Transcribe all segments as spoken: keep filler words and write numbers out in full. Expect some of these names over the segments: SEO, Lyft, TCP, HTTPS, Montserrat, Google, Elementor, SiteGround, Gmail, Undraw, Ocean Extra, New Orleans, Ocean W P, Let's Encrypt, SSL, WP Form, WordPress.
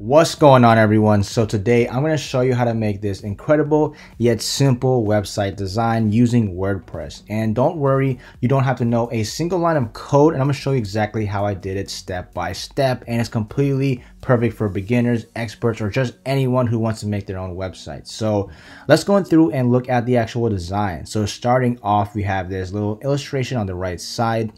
What's going on, everyone? So today I'm going to show you how to make this incredible yet simple website design using WordPress. And don't worry, you don't have to know a single line of code, and I'm going to show you exactly how I did it step by step, and it's completely perfect for beginners, experts, or just anyone who wants to make their own website. So let's go through and look at the actual design. So starting off, we have this little illustration on the right side,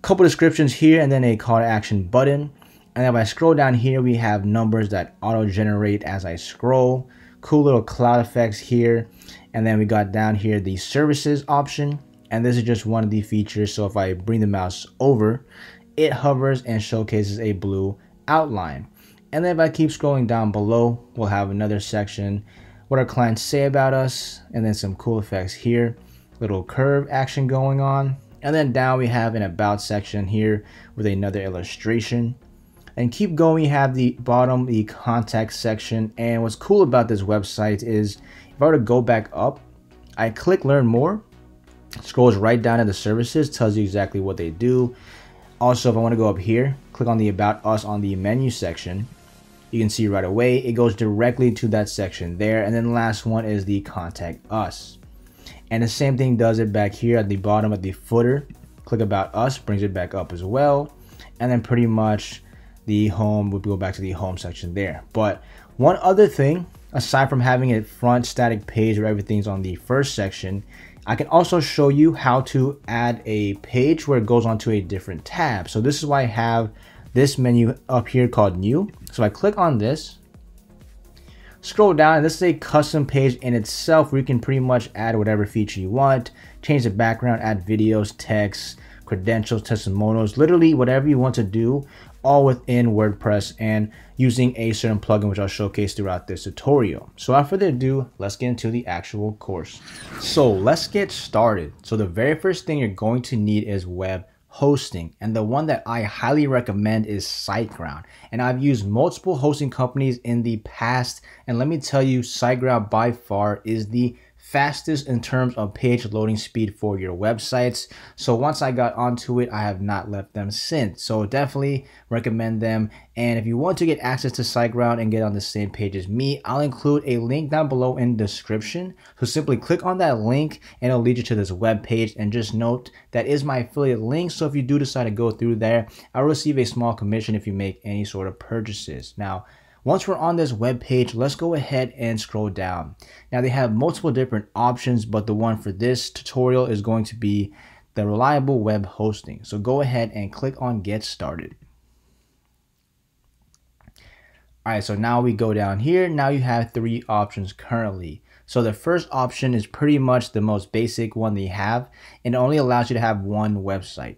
couple descriptions here, and then a call to action button. And if I scroll down here, we have numbers that auto-generate as I scroll. Cool little cloud effects here. And then we got down here the services option. And this is just one of the features. So if I bring the mouse over, it hovers and showcases a blue outline. And then if I keep scrolling down below, we'll have another section, what our clients say about us, and then some cool effects here. Little curve action going on. And then down we have an about section here with another illustration. And keep going, we have the bottom, the contact section. And what's cool about this website is if I were to go back up, I click learn more, scrolls right down to the services, tells you exactly what they do. Also, if I want to go up here, click on the about us on the menu section, you can see right away, it goes directly to that section there. And then last one is the contact us. And the same thing does it back here at the bottom of the footer, click about us, brings it back up as well. And then pretty much the home would go back to the home section there. But one other thing, aside from having a front static page where everything's on the first section, I can also show you how to add a page where it goes onto a different tab. So this is why I have this menu up here called new. So I click on this, scroll down, and this is a custom page in itself where you can pretty much add whatever feature you want, change the background, add videos, text, credentials, testimonials, literally whatever you want to do, all within WordPress and using a certain plugin, which I'll showcase throughout this tutorial. So without further ado, let's get into the actual course. So let's get started. So the very first thing you're going to need is web hosting. And the one that I highly recommend is SiteGround. And I've used multiple hosting companies in the past. And let me tell you, SiteGround by far is the fastest in terms of page loading speed for your websites. So once I got onto it, I have not left them since. So definitely recommend them. And if you want to get access to SiteGround and get on the same page as me, I'll include a link down below in the description. So simply click on that link and it'll lead you to this web page. And just note, that is my affiliate link. So if you do decide to go through there, I'll receive a small commission if you make any sort of purchases. Now, once we're on this web page, let's go ahead and scroll down. Now they have multiple different options, but the one for this tutorial is going to be the reliable web hosting. So go ahead and click on get started. All right, so now we go down here. Now you have three options currently. So the first option is pretty much the most basic one they have, and it only allows you to have one website.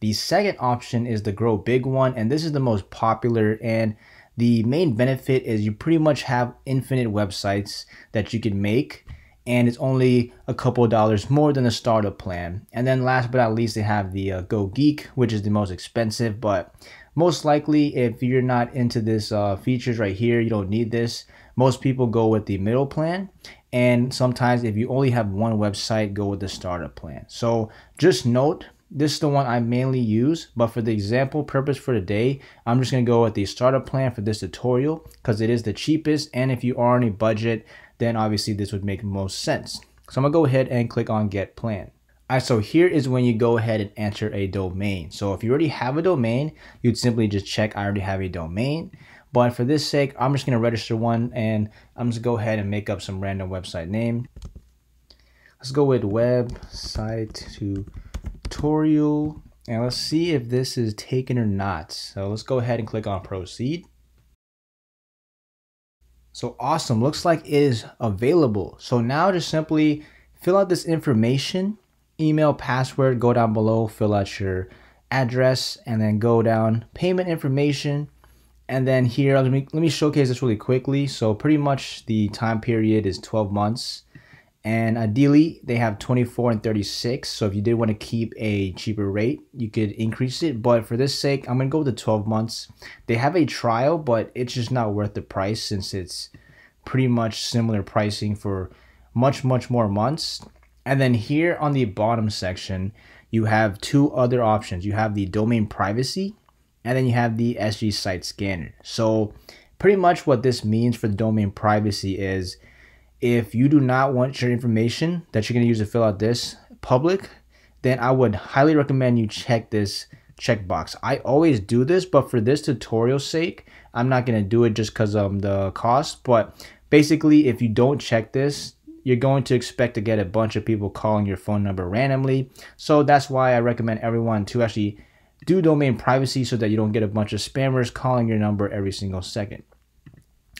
The second option is the grow big one, and this is the most popular, and the main benefit is you pretty much have infinite websites that you can make, and it's only a couple of dollars more than the startup plan. And then last but not least, they have the uh, Go Geek, which is the most expensive, but most likely if you're not into this uh, features right here, you don't need this. Most people go with the middle plan, and sometimes if you only have one website, go with the startup plan. So just note, this is the one I mainly use, but for the example purpose for today, I'm just going to go with the startup plan for this tutorial because it is the cheapest. And if you are on a budget, then obviously this would make most sense. So I'm going to go ahead and click on get plan. All right, so here is when you go ahead and enter a domain. So if you already have a domain, you'd simply just check I already have a domain. But for this sake, I'm just going to register one, and I'm just going to go ahead and make up some random website name. Let's go with website to tutorial, and let's see if this is taken or not. So let's go ahead and click on proceed. So awesome, looks like it is available. So now just simply fill out this information, email, password, go down below, fill out your address, and then go down payment information. And then here, let me, let me showcase this really quickly. So pretty much the time period is twelve months. And ideally, they have twenty-four and thirty-six. So if you did want to keep a cheaper rate, you could increase it. But for this sake, I'm going to go with the twelve months. They have a trial, but it's just not worth the price since it's pretty much similar pricing for much, much more months. And then here on the bottom section, you have two other options. You have the domain privacy, and then you have the S G site scanner. So pretty much what this means for the domain privacy is, if you do not want your information that you're going to use to fill out this public, then I would highly recommend you check this checkbox. I always do this, but for this tutorial's sake, I'm not going to do it just because of the cost. But basically, if you don't check this, you're going to expect to get a bunch of people calling your phone number randomly. So that's why I recommend everyone to actually do domain privacy so that you don't get a bunch of spammers calling your number every single second.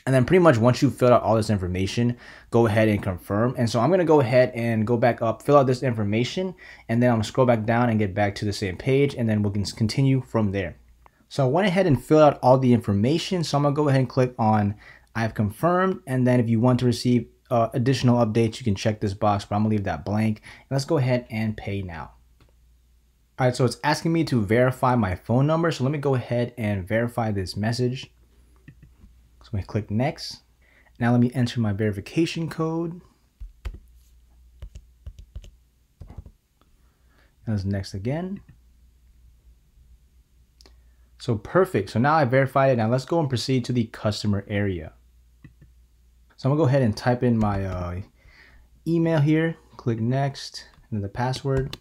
And then pretty much once you fill out all this information, go ahead and confirm. And so I'm going to go ahead and go back up, fill out this information, and then I'm going to scroll back down and get back to the same page, and then we can continue from there. So I went ahead and filled out all the information. So I'm going to go ahead and click on I've confirmed. And then if you want to receive uh, additional updates, you can check this box, but I'm going to leave that blank. And let's go ahead and pay now. All right, so it's asking me to verify my phone number. So let me go ahead and verify this message. So I'm gonna click next. Now let me enter my verification code. And it's next again. So perfect. So now I verified it. Now let's go and proceed to the customer area. So I'm gonna go ahead and type in my uh, email here. Click next, and then the password.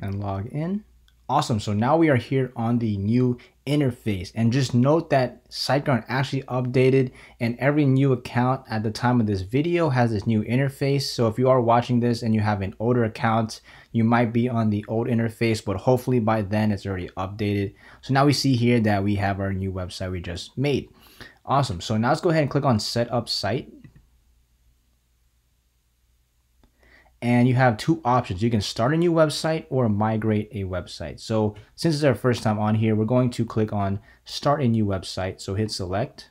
And log in. Awesome, so now we are here on the new interface, and just note that SiteGround actually updated, and every new account at the time of this video has this new interface. So if you are watching this and you have an older account, you might be on the old interface, but hopefully by then it's already updated. So now we see here that we have our new website we just made. Awesome, so now let's go ahead and click on Set Up Site. And you have two options. You can start a new website or migrate a website. So since it's our first time on here, we're going to click on Start a New Website. So hit select,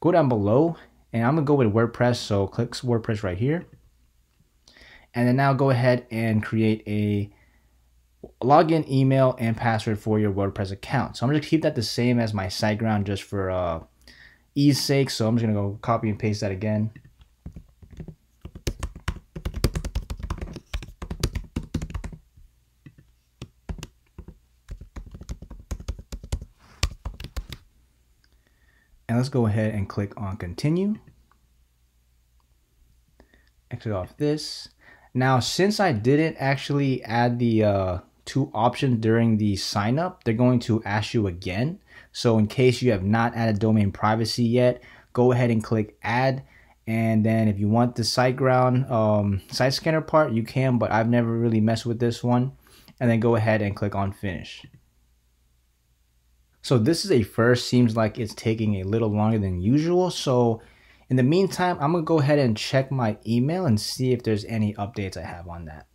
go down below, and I'm gonna go with WordPress. So click WordPress right here. And then now go ahead and create a login email and password for your WordPress account. So I'm gonna keep that the same as my SiteGround just for uh, ease sake. So I'm just gonna go copy and paste that again. And let's go ahead and click on continue. Exit off this. Now, since I didn't actually add the uh, two options during the sign up, they're going to ask you again. So in case you have not added domain privacy yet, go ahead and click add. And then if you want the SiteGround um, site scanner part, you can, but I've never really messed with this one. And then go ahead and click on finish. So this is a first, seems like it's taking a little longer than usual. So in the meantime, I'm gonna go ahead and check my email and see if there's any updates I have on that.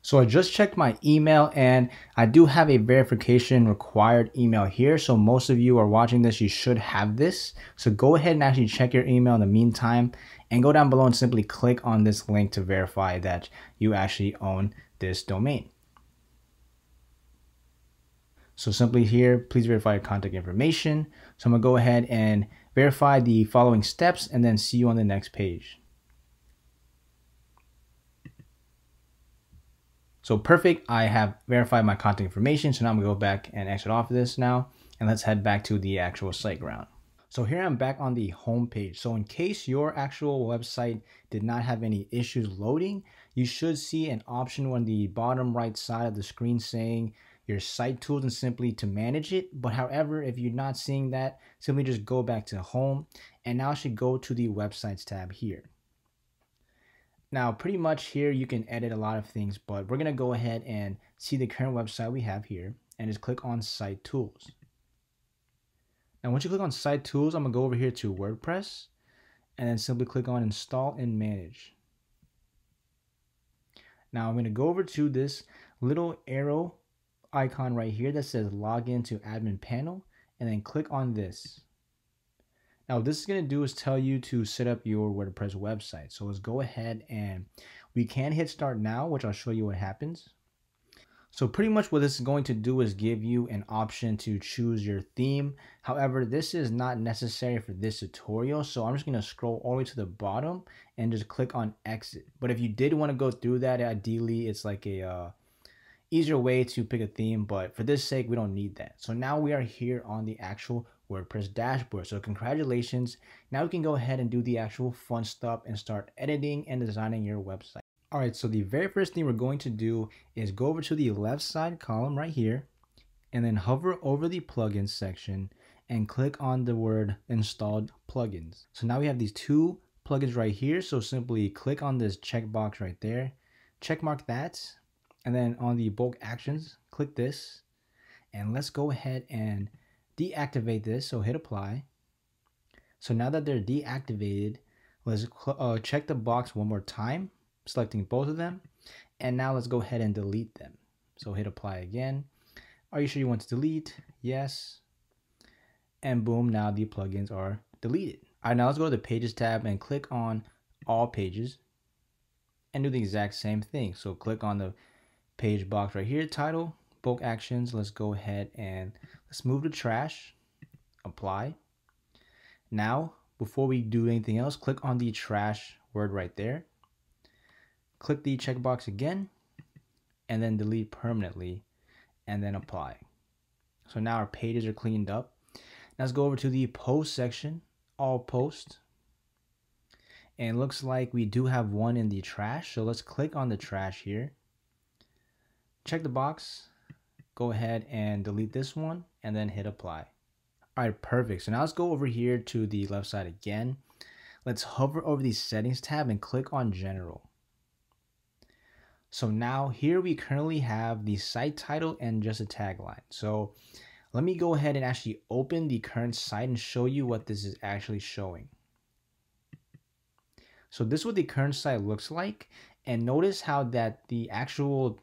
So I just checked my email, and I do have a verification required email here. So most of you are watching this, you should have this. So go ahead and actually check your email in the meantime, and go down below and simply click on this link to verify that you actually own this domain. So simply here, please verify your contact information. So I'm gonna go ahead and verify the following steps, and then see you on the next page. So perfect, I have verified my contact information. So now I'm gonna go back and exit off of this now, and let's head back to the actual SiteGround. So here I'm back on the home page. So in case your actual website did not have any issues loading, you should see an option on the bottom right side of the screen saying your site tools and simply to manage it. But however, if you're not seeing that, simply just go back to home, and now I should go to the websites tab here. Now, pretty much here, you can edit a lot of things, but we're going to go ahead and see the current website we have here, and just click on site tools. Now, once you click on site tools, I'm going to go over here to WordPress, and then simply click on install and manage. Now I'm going to go over to this little arrow icon right here that says login to admin panel, and then click on this. Now what this is going to do is tell you to set up your WordPress website. So let's go ahead, and we can hit start now, which I'll show you what happens. So pretty much what this is going to do is give you an option to choose your theme. However, this is not necessary for this tutorial. So I'm just going to scroll all the way to the bottom and just click on exit. But if you did want to go through that, ideally it's like a uh, easier way to pick a theme. But for this sake, we don't need that. So now we are here on the actual WordPress dashboard. So congratulations. Now you can go ahead and do the actual fun stuff and start editing and designing your website. All right, so the very first thing we're going to do is go over to the left side column right here and then hover over the plugins section and click on the word installed plugins. So now we have these two plugins right here. So simply click on this checkbox right there, check mark that, and then on the bulk actions, click this, and let's go ahead and deactivate this. So hit apply. So now that they're deactivated, let's uh, check the box one more time, selecting both of them, and now let's go ahead and delete them. So hit apply again. Are you sure you want to delete? Yes. And boom, now the plugins are deleted. All right, now let's go to the pages tab and click on all pages and do the exact same thing. So click on the page box right here, title, bulk actions. Let's go ahead and let's move to trash, apply. Now, before we do anything else, click on the trash word right there. Click the checkbox again, and then delete permanently, and then apply. So now our pages are cleaned up. Now let's go over to the post section, all posts. And it looks like we do have one in the trash. So let's click on the trash here. Check the box, go ahead and delete this one, and then hit apply. All right, perfect. So now let's go over here to the left side again. Let's hover over the settings tab and click on general. So now here we currently have the site title and just a tagline. So let me go ahead and actually open the current site and show you what this is actually showing. So this is what the current site looks like. And notice how that the actual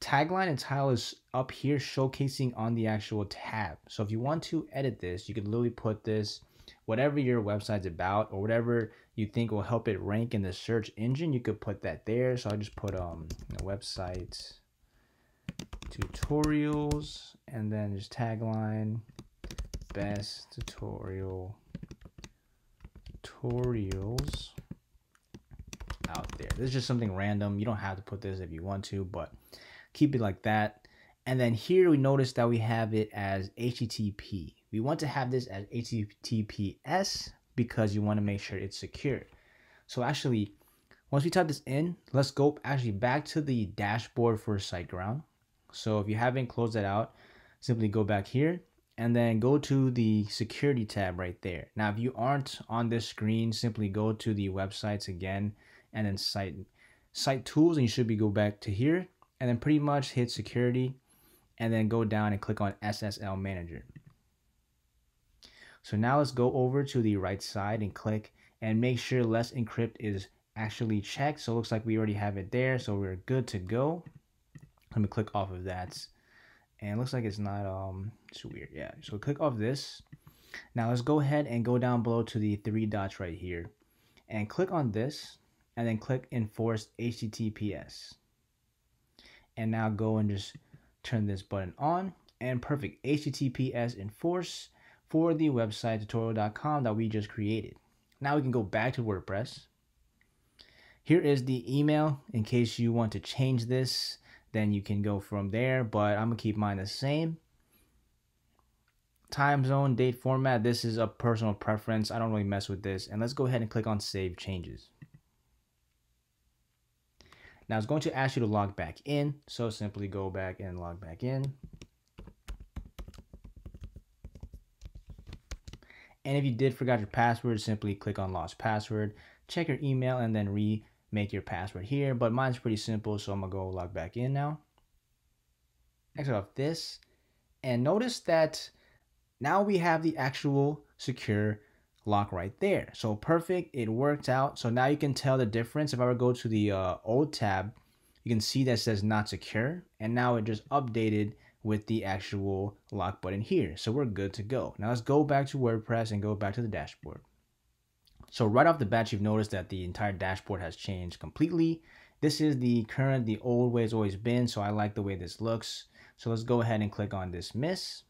tagline and title is up here showcasing on the actual tab. So if you want to edit this, you could literally put this whatever your website's about or whatever you think will help it rank in the search engine, you could put that there. So I just put um website tutorials and then just tagline best tutorial tutorials out there. This is just something random. You don't have to put this if you want to, but keep it like that. And then here we notice that we have it as H T T P. We want to have this as H T T P S because you want to make sure it's secure. So actually, once we type this in, let's go actually back to the dashboard for SiteGround. So if you haven't closed that out, simply go back here and then go to the security tab right there. Now, if you aren't on this screen, simply go to the websites again and then site, site tools, and you should be go back to here and then pretty much hit security. And then go down and click on S S L Manager. So now let's go over to the right side and click and make sure Let's Encrypt is actually checked. So it looks like we already have it there. So we're good to go. Let me click off of that. And it looks like it's not, um, it's weird. Yeah. So click off this. Now let's go ahead and go down below to the three dots right here and click on this and then click Enforce H T T P S. And now go and just turn this button on, and perfect, H T T P S enforce for the website tutorial dot com that we just created. Now we can go back to WordPress. Here is the email in case you want to change this, then you can go from there, but I'm gonna keep mine the same. Time zone, date, format, this is a personal preference. I don't really mess with this. And let's go ahead and click on save changes. Now it's going to ask you to log back in. So simply go back and log back in. And if you did forgot your password, simply click on lost password, check your email, and then remake your password here. But mine's pretty simple, so I'm gonna go log back in now. Exit off this. And notice that now we have the actual secure lock right there. So perfect, it worked out. So now you can tell the difference. If I were to go to the uh, old tab, you can see that says not secure, and now it just updated with the actual lock button here. So we're good to go. Now let's go back to WordPress and go back to the dashboard. So right off the bat, you've noticed that the entire dashboard has changed completely. This is the current, the old way it's always been, so I like the way this looks. So let's go ahead and click on dismiss,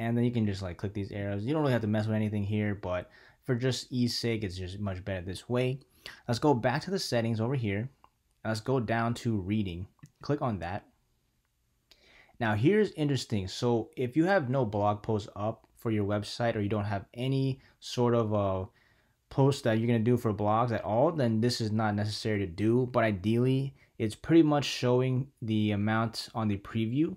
and then you can just like click these arrows. You don't really have to mess with anything here, but for just ease sake, it's just much better this way. Let's go back to the settings over here. Let's go down to reading. Click on that. Now here's interesting. So if you have no blog posts up for your website, or you don't have any sort of a post that you're going to do for blogs at all, then this is not necessary to do. But ideally, it's pretty much showing the amount on the preview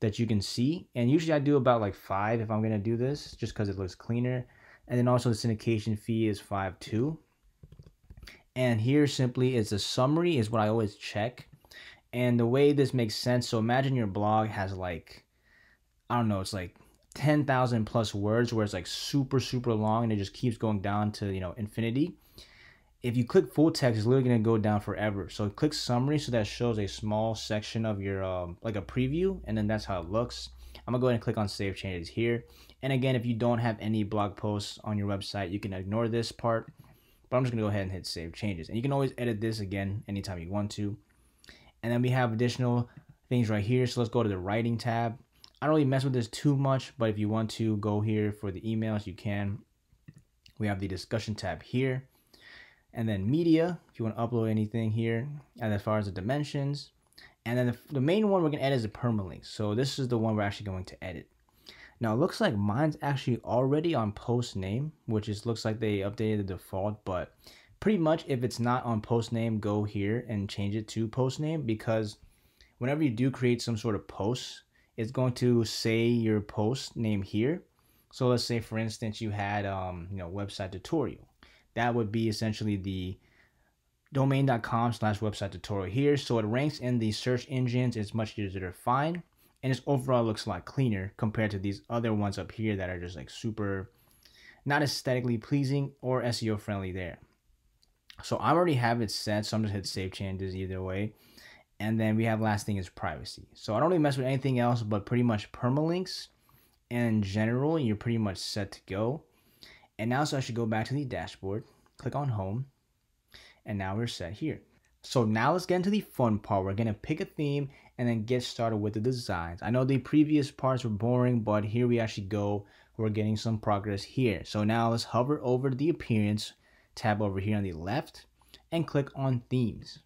that you can see. And usually I do about like five if I'm going to do this, just because it looks cleaner. And then also the syndication fee is five too. And here simply is the summary is what I always check. And the way this makes sense, so imagine your blog has like, I don't know, it's like ten thousand plus words where it's like super, super long and it just keeps going down to, you know, infinity. If you click full text, it's literally going to go down forever. So click summary, so that shows a small section of your, um, like a preview, and then that's how it looks. I'm going to go ahead and click on save changes here. And again, if you don't have any blog posts on your website, you can ignore this part. But I'm just going to go ahead and hit save changes. And you can always edit this again anytime you want to. And then we have additional things right here. So let's go to the writing tab. I don't really mess with this too much, but if you want to go here for the emails, you can. We have the discussion tab here. And then media, if you want to upload anything here, and as far as the dimensions. And then the, the main one we're going to edit is the permalink. So this is the one we're actually going to edit. Now it looks like mine's actually already on post name, which is looks like they updated the default, but pretty much if it's not on post name, go here and change it to post name, because whenever you do create some sort of post, it's going to say your post name here. So let's say for instance you had um you know website tutorial. That would be essentially the domain.com slash website tutorial here. So it ranks in the search engines, it's much easier to find. And it's overall looks a lot cleaner compared to these other ones up here that are just like super not aesthetically pleasing or S E O friendly there. So I already have it set, so I'm just hit save changes either way. And then we have last thing is privacy. So I don't really mess with anything else, but pretty much permalinks in general, you're pretty much set to go. And now so I should go back to the dashboard, click on home, and now we're set here. So now let's get into the fun part. We're going to pick a theme and then get started with the designs. I know the previous parts were boring, but here we actually go. We're getting some progress here. So now let's hover over the appearance tab over here on the left and click on themes.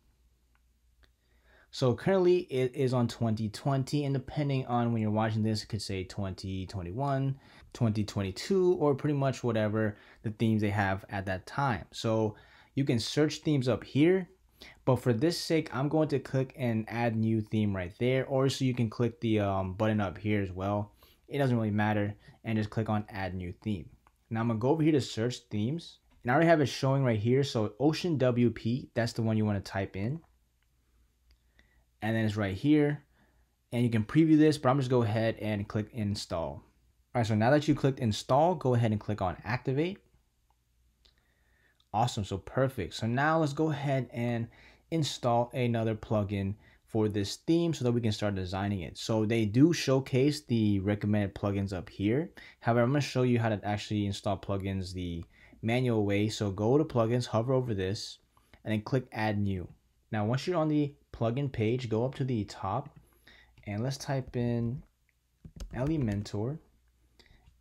So currently it is on twenty twenty, and depending on when you're watching this, it could say twenty twenty-one, twenty twenty-two, or pretty much whatever the themes they have at that time. So you can search themes up here. But for this sake, I'm going to click and add new theme right there, or so you can click the um, button up here as well. It doesn't really matter, and just click on add new theme. Now I'm gonna go over here to search themes, and I already have it showing right here. So Ocean W P, that's the one you want to type in, and then it's right here, and you can preview this. But I'm just go ahead and click install. All right, so now that you clicked install, go ahead and click on activate. Awesome, so perfect. So now let's go ahead and install another plugin for this theme so that we can start designing it. So they do showcase the recommended plugins up here. However, I'm going to show you how to actually install plugins the manual way. So go to plugins, hover over this, and then click add new. Now once you're on the plugin page, go up to the top and let's type in Elementor.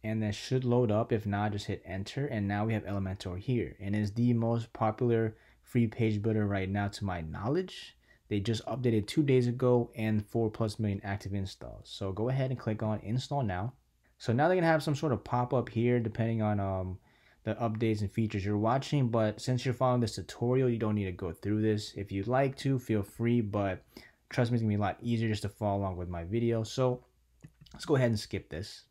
And that should load up. If not, just hit enter. And now we have Elementor here. And it's the most popular free page builder right now to my knowledge. They just updated two days ago and four plus million active installs. So go ahead and click on install now. So now they're going to have some sort of pop-up here depending on um, the updates and features you're watching. But since you're following this tutorial, you don't need to go through this. If you'd like to, feel free. But trust me, it's going to be a lot easier just to follow along with my video. So let's go ahead and skip this.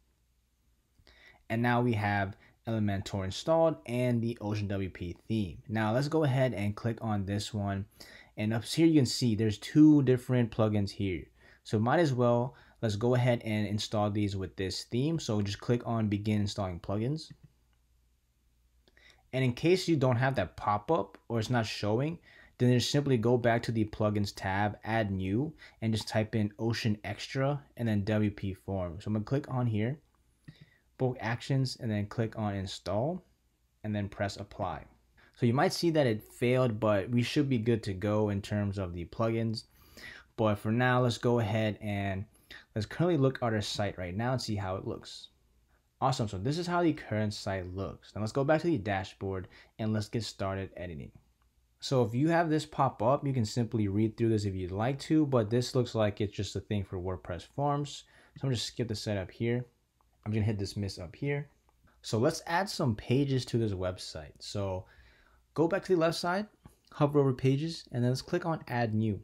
And now we have Elementor installed and the Ocean W P theme. Now let's go ahead and click on this one. And up here you can see there's two different plugins here. So might as well, let's go ahead and install these with this theme. So just click on begin installing plugins. And in case you don't have that pop-up or it's not showing, then just simply go back to the plugins tab, add new, and just type in Ocean Extra and then W P Form. So I'm gonna click on here. Bulk actions, and then click on install and then press apply. So you might see that it failed, but we should be good to go in terms of the plugins. But for now, let's go ahead and let's currently look at our site right now and see how it looks. Awesome, so this is how the current site looks. Now let's go back to the dashboard and let's get started editing. So if you have this pop up, you can simply read through this if you'd like to, but this looks like it's just a thing for WordPress forms. So I'm gonna skip the setup here. I'm gonna hit dismiss up here. So let's add some pages to this website. So go back to the left side, hover over pages, and then let's click on add new.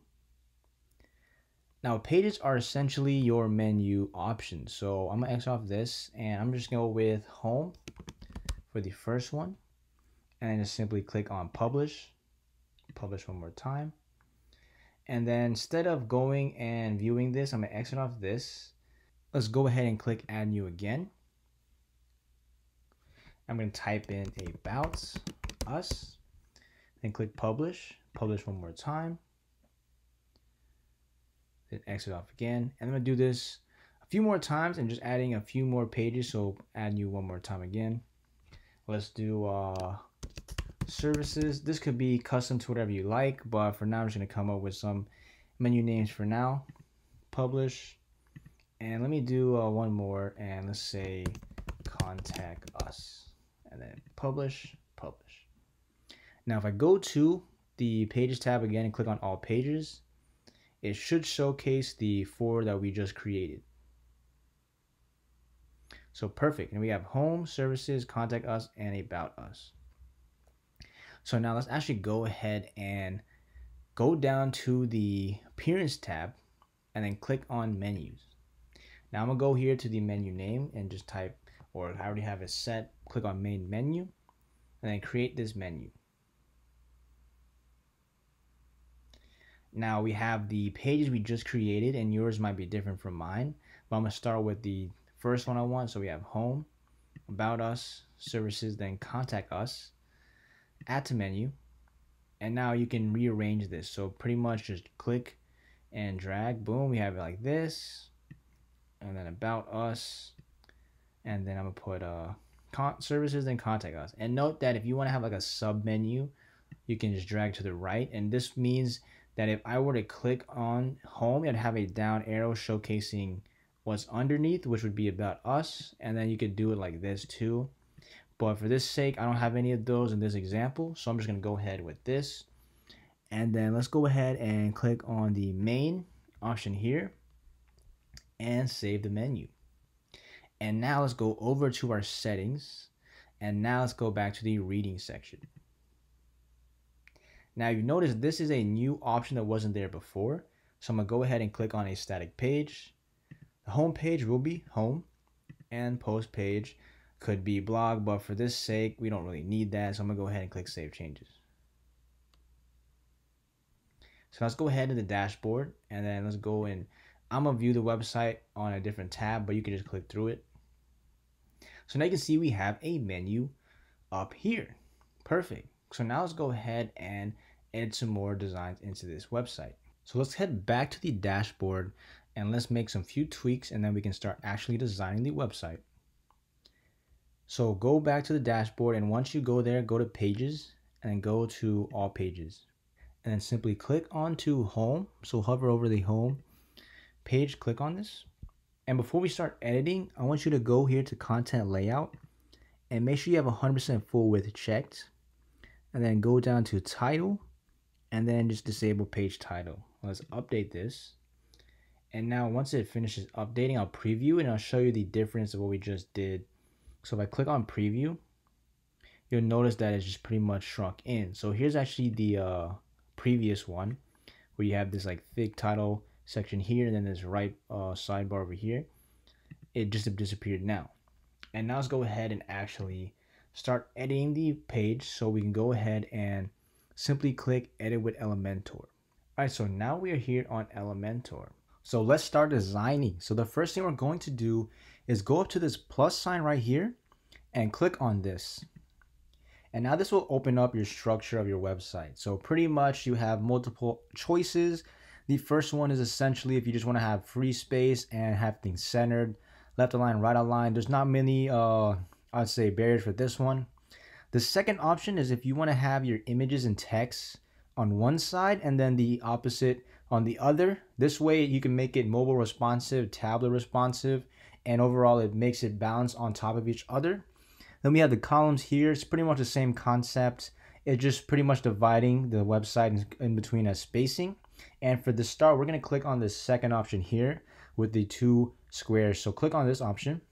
Now pages are essentially your menu options. So I'm gonna X off this and I'm just gonna go with home for the first one. And just simply click on publish, publish one more time. And then instead of going and viewing this, I'm gonna exit off this. Let's go ahead and click add new again. I'm gonna type in about us and click publish, publish one more time. Exit off again, and I'm gonna do this a few more times and just adding a few more pages. So add new one more time again. Let's do uh, services. This could be custom to whatever you like, but for now I'm just gonna come up with some menu names for now. Publish, and let me do uh, one more, and let's say contact us, and then publish, publish. Now if I go to the pages tab again and click on all pages, it should showcase the four that we just created. So perfect. And we have home, services, contact us, and about us. So now let's actually go ahead and go down to the appearance tab and then click on menus. Now I'm gonna go here to the menu name and just type, or I already have it set, click on main menu and then create this menu. Now we have the pages we just created, and yours might be different from mine, but I'm gonna start with the first one I want. So we have home, about us, services, then contact us, add to menu, and now you can rearrange this. So pretty much just click and drag, boom, we have it like this, and then about us, and then I'm gonna put uh, con services, then contact us. And note that if you wanna have like a sub menu, you can just drag to the right, and this means that if I were to click on home, it'd have a down arrow showcasing what's underneath, which would be about us. And then you could do it like this too. But for this sake, I don't have any of those in this example. So I'm just gonna go ahead with this. And then let's go ahead and click on the main option here and save the menu. And now let's go over to our settings. And now let's go back to the reading section. Now you notice this is a new option that wasn't there before. So I'm gonna go ahead and click on a static page. The home page will be home, and post page could be blog, but for this sake, we don't really need that. So I'm gonna go ahead and click save changes. So let's go ahead to the dashboard and then let's go in. I'm gonna view the website on a different tab, but you can just click through it. So now you can see we have a menu up here. Perfect. So now let's go ahead and add some more designs into this website. So let's head back to the dashboard and let's make some few tweaks, and then we can start actually designing the website. So go back to the dashboard, and once you go there, go to pages and go to all pages and then simply click onto home. So hover over the home page, click on this. And before we start editing, I want you to go here to content layout and make sure you have one hundred percent full width checked. And then go down to title and then just disable page title. Let's update this. And now once it finishes updating, I'll preview and I'll show you the difference of what we just did. So if I click on preview, you'll notice that it's just pretty much shrunk in. So here's actually the uh, previous one where you have this like thick title section here and then this right uh, sidebar over here. It just disappeared now. And now let's go ahead and actually start editing the page. So we can go ahead and simply click edit with Elementor. All right, so now we are here on Elementor. So let's start designing. So the first thing we're going to do is go up to this plus sign right here and click on this. And now this will open up your structure of your website. So pretty much you have multiple choices. The first one is essentially if you just want to have free space and have things centered, left aligned, right aligned. There's not many, uh, I'd say barriers for this one. The second option is if you want to have your images and text on one side and then the opposite on the other. This way you can make it mobile responsive, tablet responsive, and overall it makes it bounce on top of each other. Then we have the columns here. It's pretty much the same concept. It's just pretty much dividing the website in between as spacing. And for the start, we're going to click on this second option here with the two squares. So click on this option.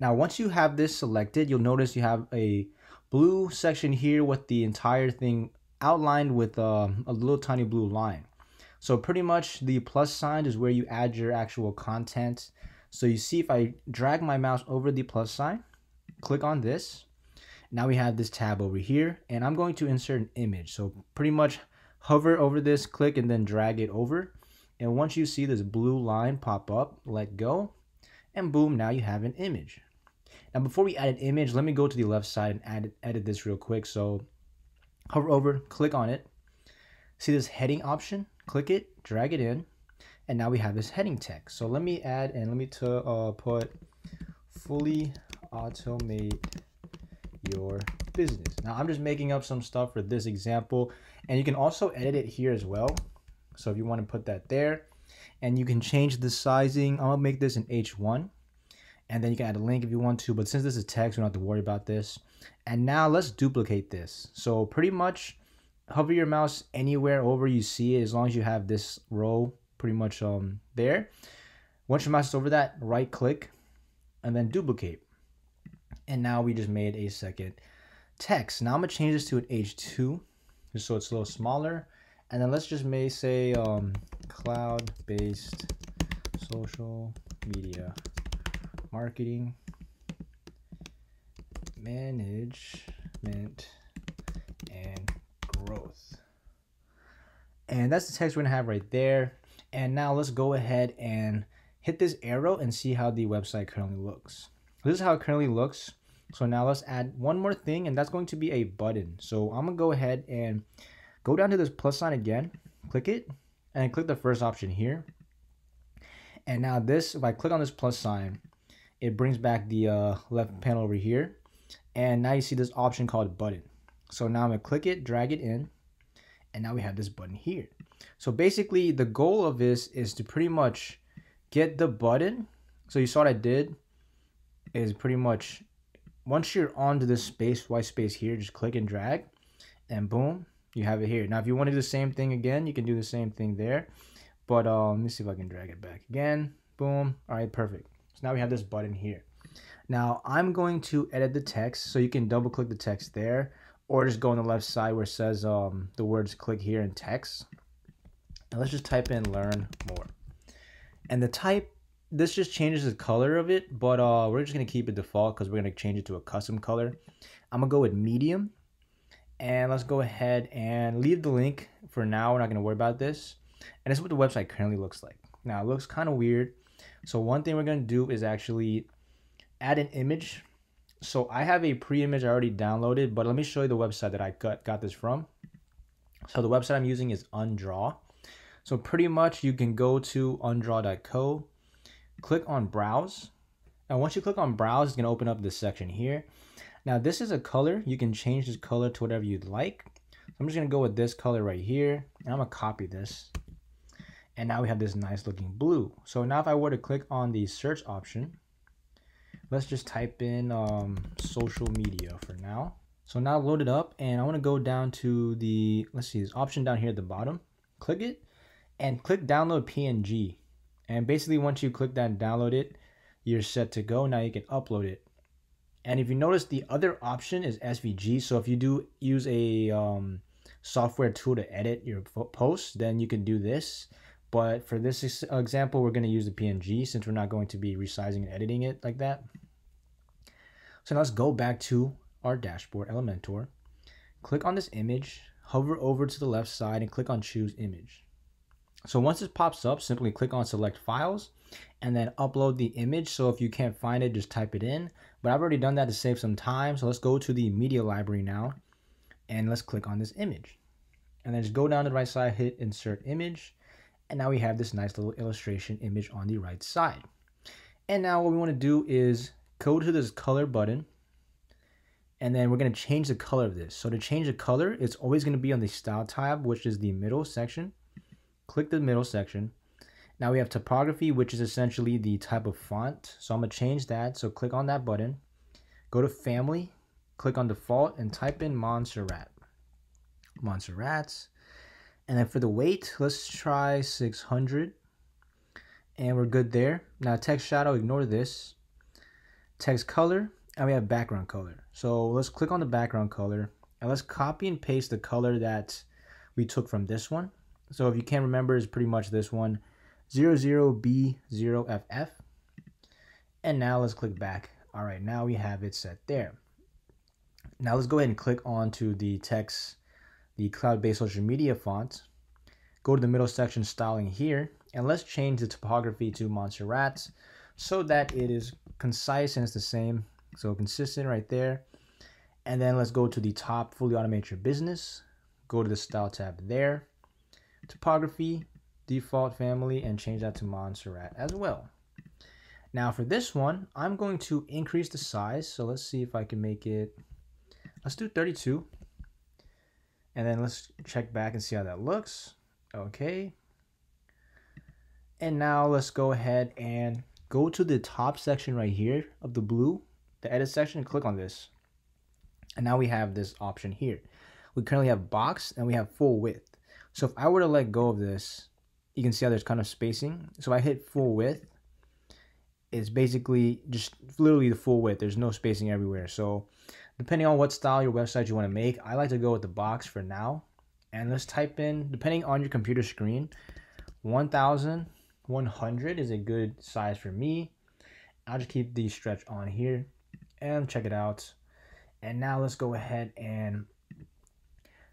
Now, once you have this selected, you'll notice you have a blue section here with the entire thing outlined with a, a little tiny blue line. So pretty much the plus sign is where you add your actual content. So you see, if I drag my mouse over the plus sign, click on this. Now we have this tab over here, and I'm going to insert an image. So pretty much hover over this, click, and then drag it over. And once you see this blue line pop up, let go, and boom, now you have an image. Now, before we add an image, let me go to the left side and add, edit this real quick. So hover over, click on it. See this heading option? Click it, drag it in, and now we have this heading text. So let me add and let me to, uh, put fully automate your business. Now I'm just making up some stuff for this example, and you can also edit it here as well. So if you want to put that there, and you can change the sizing. I'll make this an H one, and then you can add a link if you want to, but since this is text, we don't have to worry about this. And now let's duplicate this. So pretty much hover your mouse anywhere over you see it, as long as you have this row pretty much um there. Once your mouse is over that, right click and then duplicate. And now we just made a second text. Now I'm gonna change this to an H two just so it's a little smaller. And then let's just may say um, cloud-based social media marketing management and growth. And that's the text we're gonna have right there. And now let's go ahead and hit this arrow and see how the website currently looks. This is how it currently looks. So now let's add one more thing, and that's going to be a button. So I'm gonna go ahead and go down to this plus sign again, click it, and click the first option here. And now this, if I click on this plus sign, it brings back the uh, left panel over here. And now you see this option called button. So now I'm gonna click it, drag it in, and now we have this button here. So basically the goal of this is to pretty much get the button. So you saw what I did is pretty much once you're onto this space, white space here, just click and drag, and boom, you have it here. Now, if you want to do the same thing again, you can do the same thing there. But uh, let me see if I can drag it back again. Boom. All right, perfect. So now we have this button here. Now I'm going to edit the text, so you can double click the text there, or just go on the left side where it says um, the words click here and text. And let's just type in learn more. And the type, this just changes the color of it, but uh, we're just going to keep it default because we're going to change it to a custom color. I'm going to go with medium, and let's go ahead and leave the link for now. We're not going to worry about this. And this is what the website currently looks like. Now, it looks kind of weird. So one thing we're going to do is actually add an image. So I have a pre-image I already downloaded, but let me show you the website that I got, got this from. So the website I'm using is Undraw. So pretty much you can go to undraw dot co. Click on browse, and once you click on browse, it's going to open up this section here. Now this is a color. You can change this color to whatever you'd like. So I'm just going to go with this color right here, and I'm going to copy this, and now we have this nice looking blue. So now if I were to click on the search option, let's just type in um, social media for now. So now load it up, and I want to go down to the, let's see, this option down here at the bottom, click it and click download P N G. And basically once you click that and download it, you're set to go. Now you can upload it. And if you notice, the other option is S V G. So if you do use a um, software tool to edit your posts, then you can do this. But for this example, we're going to use the P N G since we're not going to be resizing and editing it like that. So now let's go back to our dashboard, Elementor. Click on this image, hover over to the left side, and click on choose image. So once this pops up, simply click on select files and then upload the image. So if you can't find it, just type it in. But I've already done that to save some time. So let's go to the media library now, and let's click on this image. And then just go down to the right side, hit insert image. And now we have this nice little illustration image on the right side. And now what we want to do is go to this color button And then we're going to change the color of this. So to change the color, it's always going to be on the style tab, which is the middle section. Click the middle section. Now we have typography, which is essentially the type of font. So I'm going to change that. So click on that button. Go to family. Click on default and type in Montserrat. Montserrat. And then for the weight, let's try six hundred. And we're good there. Now text shadow, ignore this. Text color. And we have background color. So let's click on the background color and let's copy and paste the color that we took from this one. So if you can't remember, it's pretty much this one, zero zero B zero F F. And now let's click back. All right, now we have it set there. Now let's go ahead and click onto the text, the cloud-based social media font. Go to the middle section, styling here, and let's change the typography to Montserrat so that it is concise and it's the same. So consistent right there. And then let's go to the top, fully automate your business. Go to the style tab there. Typography, default family, and change that to Montserrat as well. Now for this one, I'm going to increase the size. So let's see if I can make it, let's do thirty-two. And then let's check back and see how that looks. Okay. And now let's go ahead and go to the top section right here of the blue, the edit section, click on this. And now we have this option here. We currently have box and we have full width. So if I were to let go of this, you can see how there's kind of spacing. So I hit full width. It's basically just literally the full width. There's no spacing everywhere. So depending on what style your website you want to make, I like to go with the box for now. And let's type in, depending on your computer screen, one thousand one hundred is a good size for me. I'll just keep the stretch on here. And check it out. And now let's go ahead and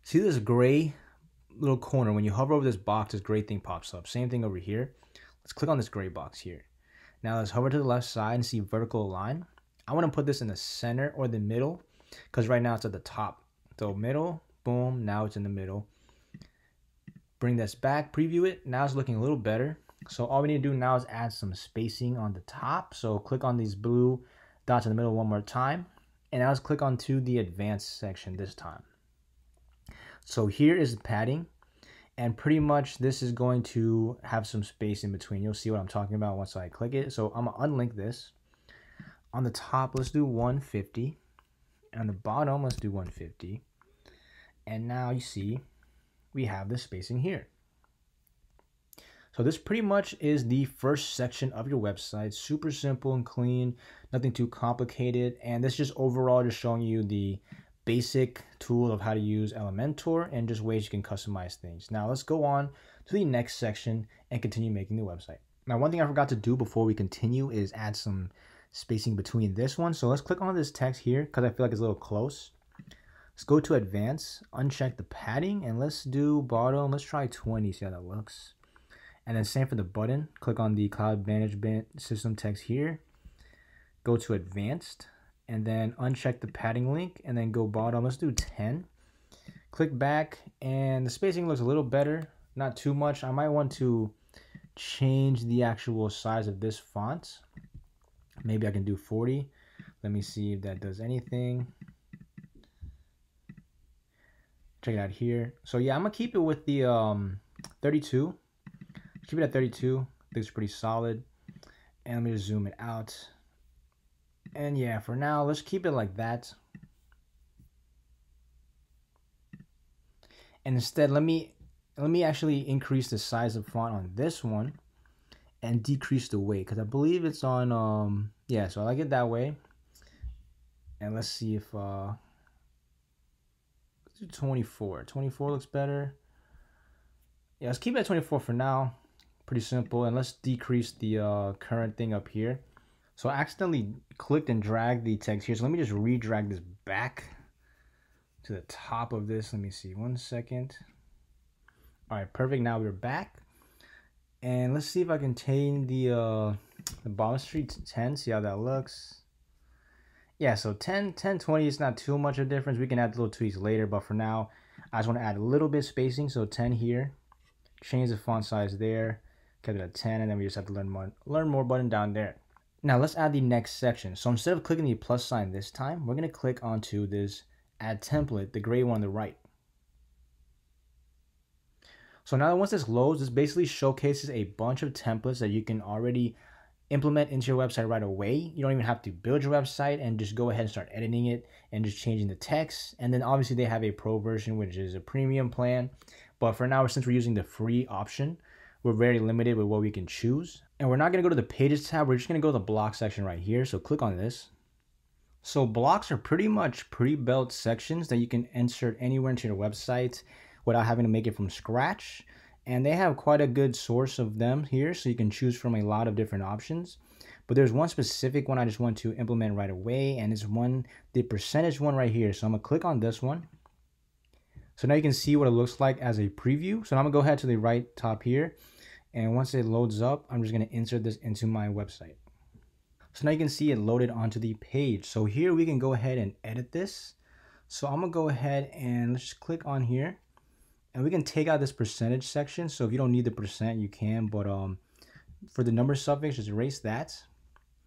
see this gray little corner. When you hover over this box, this gray thing pops up. Same thing over here. Let's click on this gray box here. Now let's hover to the left side and see vertical align. I want to put this in the center or the middle because right now it's at the top. So middle, boom, now it's in the middle. Bring this back, preview it. Now it's looking a little better. So all we need to do now is add some spacing on the top. So click on these blue dots in the middle one more time, and now let's click onto the advanced section this time. So here is the padding, and pretty much this is going to have some space in between. You'll see what I'm talking about once I click it. So I'm gonna unlink this. On the top, let's do one fifty. On the bottom, let's do one fifty. And now you see we have this spacing here. So this pretty much is the first section of your website. Super simple and clean, nothing too complicated. And this just overall just showing you the basic tool of how to use Elementor and just ways you can customize things. Now let's go on to the next section and continue making the website. Now one thing I forgot to do before we continue is add some spacing between this one. So let's click on this text here because I feel like it's a little close. Let's go to advanced, uncheck the padding, and let's do bottom. Let's try twenty, see how that looks. And then same for the button, click on the cloud management system text here, go to advanced, and then uncheck the padding link and then go bottom, let's do ten. Click back and the spacing looks a little better, not too much. I might want to change the actual size of this font. Maybe I can do forty. Let me see if that does anything. Check it out here. So yeah, I'm gonna keep it with the um, thirty-two. Keep it at thirty-two. This is pretty solid. And let me just zoom it out. And yeah, for now, let's keep it like that. And instead, let me let me actually increase the size of font on this one and decrease the weight because I believe it's on um yeah, so I like it that way. And let's see if uh let's do twenty-four. twenty-four looks better. Yeah, let's keep it at twenty-four for now. Pretty simple, and let's decrease the uh, current thing up here. So I accidentally clicked and dragged the text here. So let me just redrag this back to the top of this. Let me see, one second. All right, perfect. Now we're back, and let's see if I can tame the uh, the bottom street to ten. See how that looks. Yeah, so ten, ten, twenty. It's not too much of a difference. We can add little tweaks later, but for now, I just want to add a little bit of spacing. So ten here. Change the font size there. Kept it at ten, and then we just have to learn more, learn more button down there. Now let's add the next section. So instead of clicking the plus sign this time, we're going to click onto this add template, the gray one on the right. So now that once this loads, this basically showcases a bunch of templates that you can already implement into your website right away. You don't even have to build your website, and just go ahead and start editing it and just changing the text. And then obviously they have a pro version, which is a premium plan. But for now, since we're using the free option, we're very limited with what we can choose. And we're not going to go to the pages tab. We're just going to go to the block section right here. So click on this. So blocks are pretty much pre-built sections that you can insert anywhere into your website without having to make it from scratch. And they have quite a good source of them here, so you can choose from a lot of different options. But there's one specific one I just want to implement right away, and it's one, the percentage one right here. So I'm gonna click on this one. So now you can see what it looks like as a preview. So now I'm gonna go ahead to the right top here, and once it loads up, I'm just gonna insert this into my website. So now you can see it loaded onto the page. So here we can go ahead and edit this. So I'm gonna go ahead and let's just click on here. And we can take out this percentage section. So if you don't need the percent, you can, but um, for the number suffix, just erase that.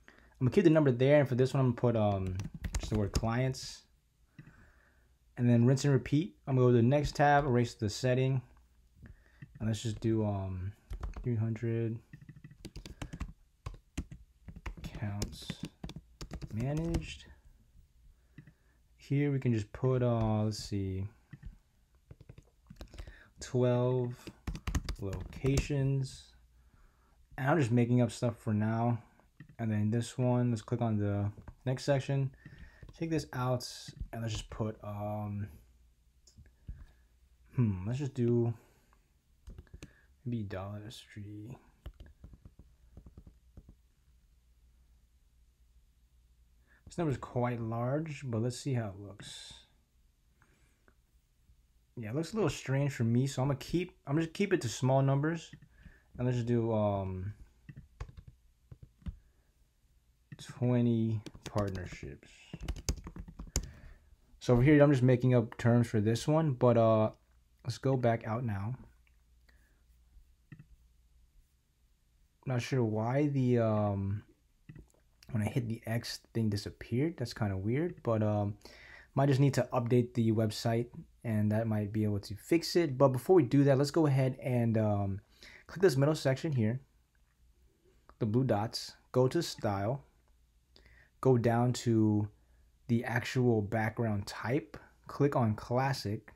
I'm gonna keep the number there. And for this one, I'm gonna put um, just the word clients, and then rinse and repeat. I'm gonna go to the next tab, erase the setting. And let's just do um, three hundred accounts managed. Here we can just put, uh, let's see, twelve locations, and I'm just making up stuff for now. And then this one, let's click on the next section, take this out, and let's just put um hmm let's just do maybe Dollar Tree. This number is quite large, but let's see how it looks. Yeah, it looks a little strange for me, so I'm gonna keep, I'm just keep it to small numbers, and let's just do um twenty partnerships. So over here, I'm just making up terms for this one, but uh, let's go back out now. Not sure why the um when I hit the X thing disappeared. That's kind of weird, but um. might just need to update the website, and that might be able to fix it. But before we do that, let's go ahead and um, click this middle section here, the blue dots, go to style, go down to the actual background type, click on classic,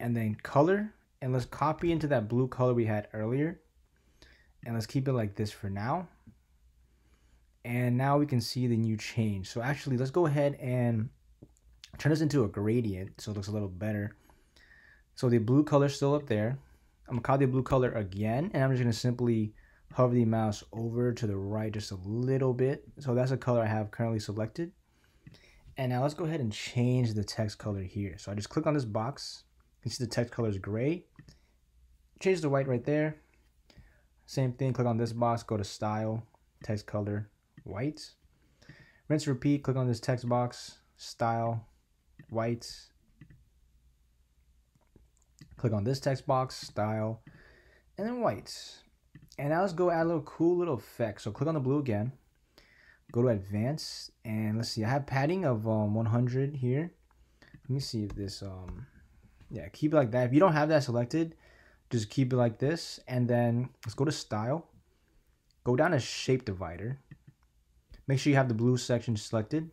and then color, and let's copy into that blue color we had earlier, and let's keep it like this for now. And now we can see the new change. So actually, let's go ahead and turn this into a gradient so it looks a little better. So the blue color is still up there. I'm gonna copy the blue color again, and I'm just gonna simply hover the mouse over to the right just a little bit. So that's the color I have currently selected. And now let's go ahead and change the text color here. So I just click on this box. You can see the text color is gray. Change the white right there. Same thing, click on this box, go to style, text color, white. Rinse, repeat, click on this text box, style, white, click on this text box, style, and then white. And now let's go add a little cool little effect. So click on the blue again, go to advanced, and let's see, I have padding of um, one hundred here. Let me see if this um yeah, keep it like that. If you don't have that selected, just keep it like this. And then let's go to style, go down to shape divider, make sure you have the blue section selected.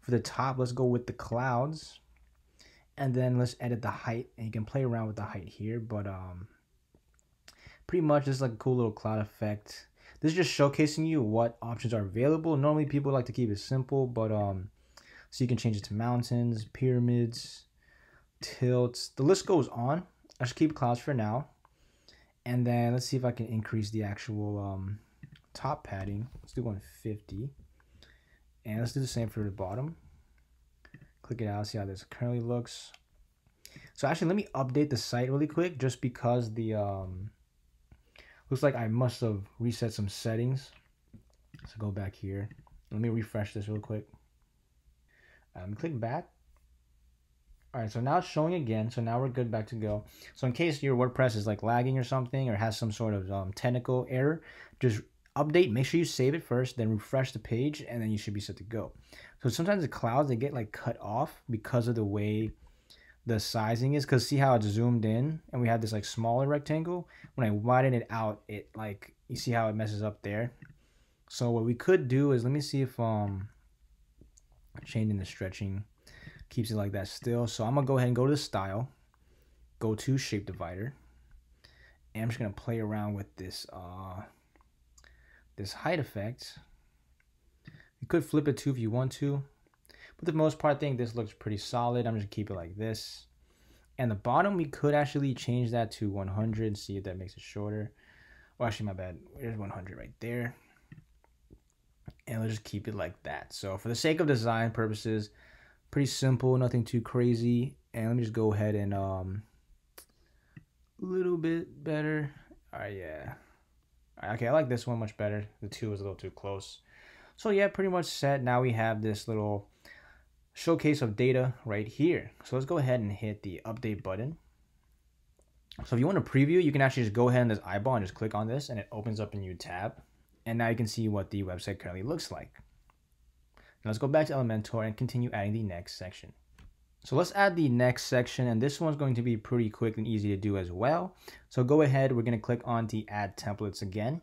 For the top, let's go with the clouds, and then let's edit the height, and you can play around with the height here, but um, pretty much this is like a cool little cloud effect. This is just showcasing you what options are available. Normally people like to keep it simple, but um, so you can change it to mountains, pyramids, tilts, the list goes on. I should keep clouds for now, and then let's see if I can increase the actual um, top padding. Let's do one fifty. And let's do the same for the bottom. Click it out, see how this currently looks. So actually, let me update the site really quick, just because the um, looks like I must have reset some settings. So go back here. Let me refresh this real quick. Um, click back. All right, so now it's showing again. So now we're good, back to go. So in case your WordPress is like lagging or something, or has some sort of um, technical error, just update, make sure you save it first, then refresh the page, and then you should be set to go. So sometimes the clouds, they get like cut off because of the way the sizing is, because see how it's zoomed in and we have this like smaller rectangle? When I widen it out, it like, you see how it messes up there? So what we could do is, let me see if um changing the stretching keeps it like that still. So I'm gonna go ahead and go to style, go to shape divider, and I'm just gonna play around with this uh this height effect. You could flip it too if you want to. But for the most part, I think this looks pretty solid. I'm just gonna keep it like this. And the bottom, we could actually change that to one hundred and see if that makes it shorter. Well, actually, my bad. There's one hundred right there. And let's just keep it like that. So for the sake of design purposes, pretty simple, nothing too crazy. And let me just go ahead and um, a little bit better. All right, yeah. All right, okay, I like this one much better. The two was a little too close. So yeah, pretty much set. Now we have this little showcase of data right here. So let's go ahead and hit the update button. So if you want to preview, you can actually just go ahead and this eyeball and just click on this, and it opens up a new tab. And now you can see what the website currently looks like. Now let's go back to Elementor and continue adding the next section. So let's add the next section, and this one's going to be pretty quick and easy to do as well. So go ahead, we're gonna click on the add templates again.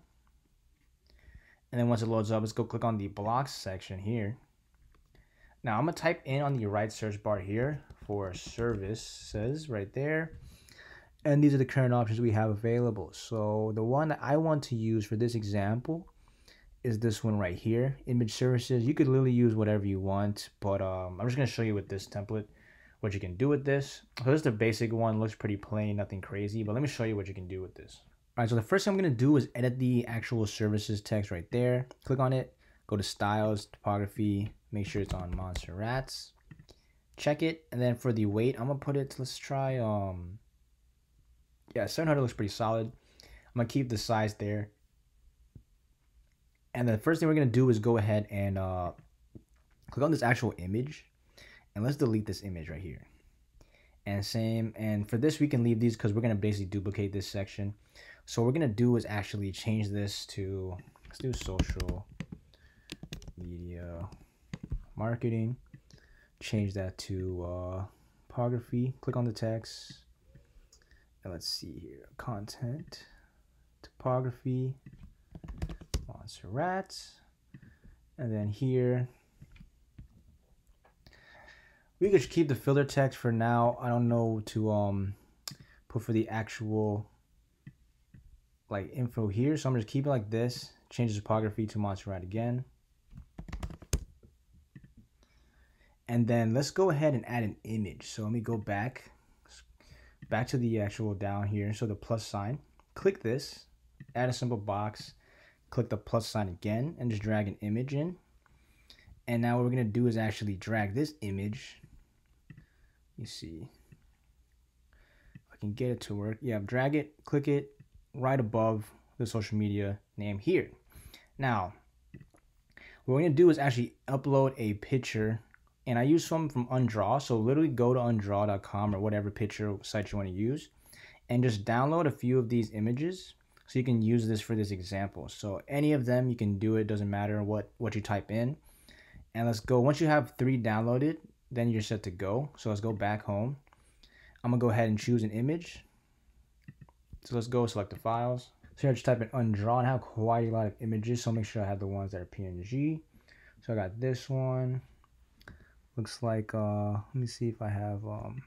And then once it loads up, let's go click on the blocks section here. Now I'm gonna type in on the right search bar here for services right there. And these are the current options we have available. So the one that I want to use for this example is this one right here, image services. You could literally use whatever you want, but um, I'm just gonna show you with this template what you can do with this. So this is the basic one, looks pretty plain, nothing crazy, but let me show you what you can do with this. All right, so the first thing I'm gonna do is edit the actual services text right there. Click on it, go to styles, typography, make sure it's on Montserrat, check it, and then for the weight, I'm gonna put it, let's try, um, yeah, seven hundred looks pretty solid. I'm gonna keep the size there. And the first thing we're gonna do is go ahead and uh, click on this actual image, and let's delete this image right here. And same, and for this we can leave these because we're gonna basically duplicate this section. So what we're gonna do is actually change this to, let's do social media marketing. Change that to uh, typography. Click on the text. And let's see here, content, typography, Montserrat, and then here we could keep the filter text for now. I don't know to um put for the actual like info here, so I'm just keeping like this. Change the typography to Montserrat again, and then let's go ahead and add an image. So let me go back. Back to the actual down here, so the plus sign, click this, add a simple box, click the plus sign again, and just drag an image in. And now what we're gonna do is actually drag this image. You see, if I can get it to work, yeah, drag it, click it right above the social media name here. Now, what we're gonna do is actually upload a picture. And I use some from Undraw, so literally go to undraw dot com or whatever picture site you want to use, and just download a few of these images so you can use this for this example. So any of them you can do it, doesn't matter what, what you type in. And let's go, once you have three downloaded, then you're set to go. So let's go back home. I'm gonna go ahead and choose an image. So let's go select the files. So here I just type in Undraw and I have quite a lot of images, so make sure I have the ones that are P N G. So I got this one. Looks like, uh, let me see if I have, um,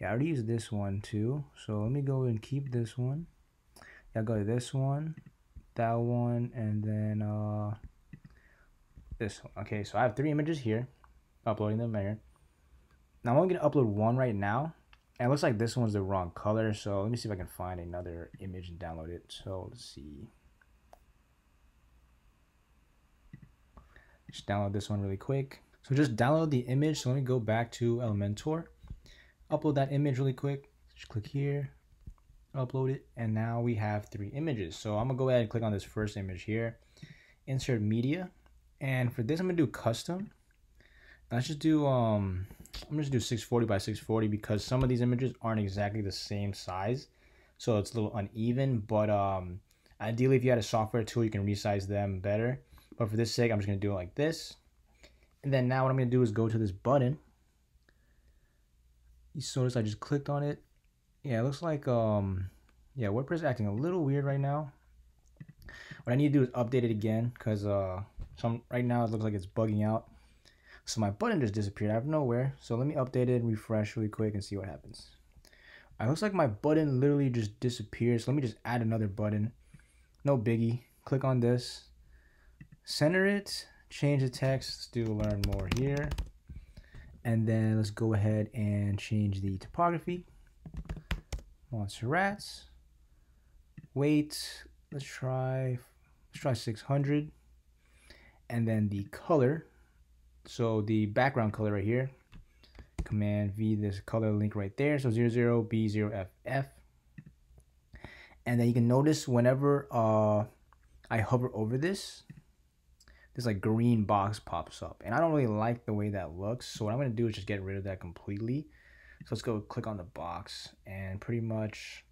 yeah, I already used this one too. So let me go and keep this one. Yeah, go to this one, that one, and then uh, this one. Okay, so I have three images here, uploading them there. Now I'm only gonna upload one right now. And it looks like this one's the wrong color. So let me see if I can find another image and download it. So let's see. Just download this one really quick. So just download the image. So let me go back to Elementor, upload that image really quick. Just click here, upload it, and now we have three images. So I'm gonna go ahead and click on this first image here, insert media, and for this I'm gonna do custom. Let's just do um, I'm just gonna do six forty by six forty because some of these images aren't exactly the same size, so it's a little uneven. But um, Ideally, if you had a software tool, you can resize them better. But for this sake, I'm just going to do it like this. And then now what I'm going to do is go to this button. You notice I just clicked on it. Yeah, it looks like, um, yeah, WordPress is acting a little weird right now. What I need to do is update it again because uh, some right now it looks like it's bugging out. So my button just disappeared out of nowhere. So let me update it and refresh really quick and see what happens. It looks like my button literally just disappeared. So let me just add another button. No biggie. Click on this. Center it. Change the text. Let's do learn more here. And then let's go ahead and change the typography. Montserrat. Weight. Let's try, let's try six hundred. And then the color. So the background color right here. Command V, this color link right there. So zero zero B zero F F. And then you can notice whenever uh, I hover over this, this like green box pops up. And I don't really like the way that looks. So what I'm going to do is just get rid of that completely. So let's go click on the box and pretty much,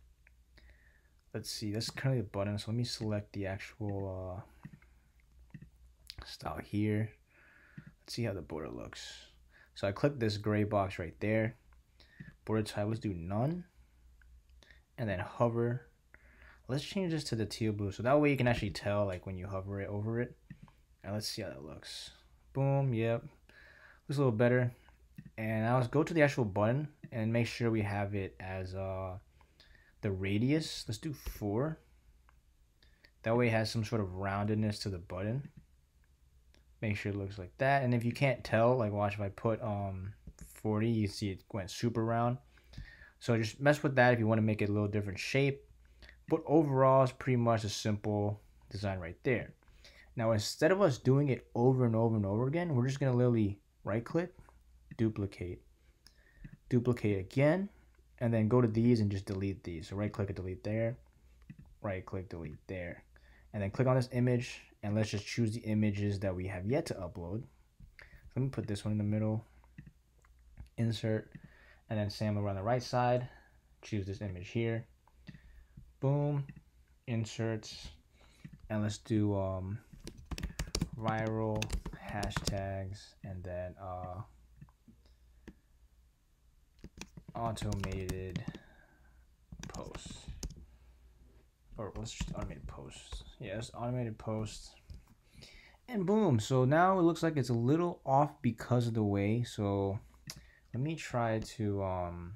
let's see, that's currently a button. So let me select the actual uh, style here. Let's see how the border looks. So I click this gray box right there. Border type, let's do none. And then hover. Let's change this to the teal blue. So that way you can actually tell like when you hover it over it. And let's see how that looks. Boom, yep. Looks a little better. And now let's go to the actual button and make sure we have it as uh, the radius. Let's do four. That way it has some sort of roundedness to the button. Make sure it looks like that. And if you can't tell, like watch, if I put um forty, you see it went super round. So just mess with that if you want to make it a little different shape. But overall, it's pretty much a simple design right there. Now, instead of us doing it over and over and over again, we're just going to literally right click, duplicate, duplicate again, and then go to these and just delete these. So right click and delete there, right click, delete there. And then click on this image, and let's just choose the images that we have yet to upload. So let me put this one in the middle, insert, and then same over on the right side, choose this image here, boom, inserts, and let's do um, viral hashtags, and then uh, automated posts. Or let's just automated posts. Yes, automated posts. And boom. So now it looks like it's a little off because of the way. So let me try to, um,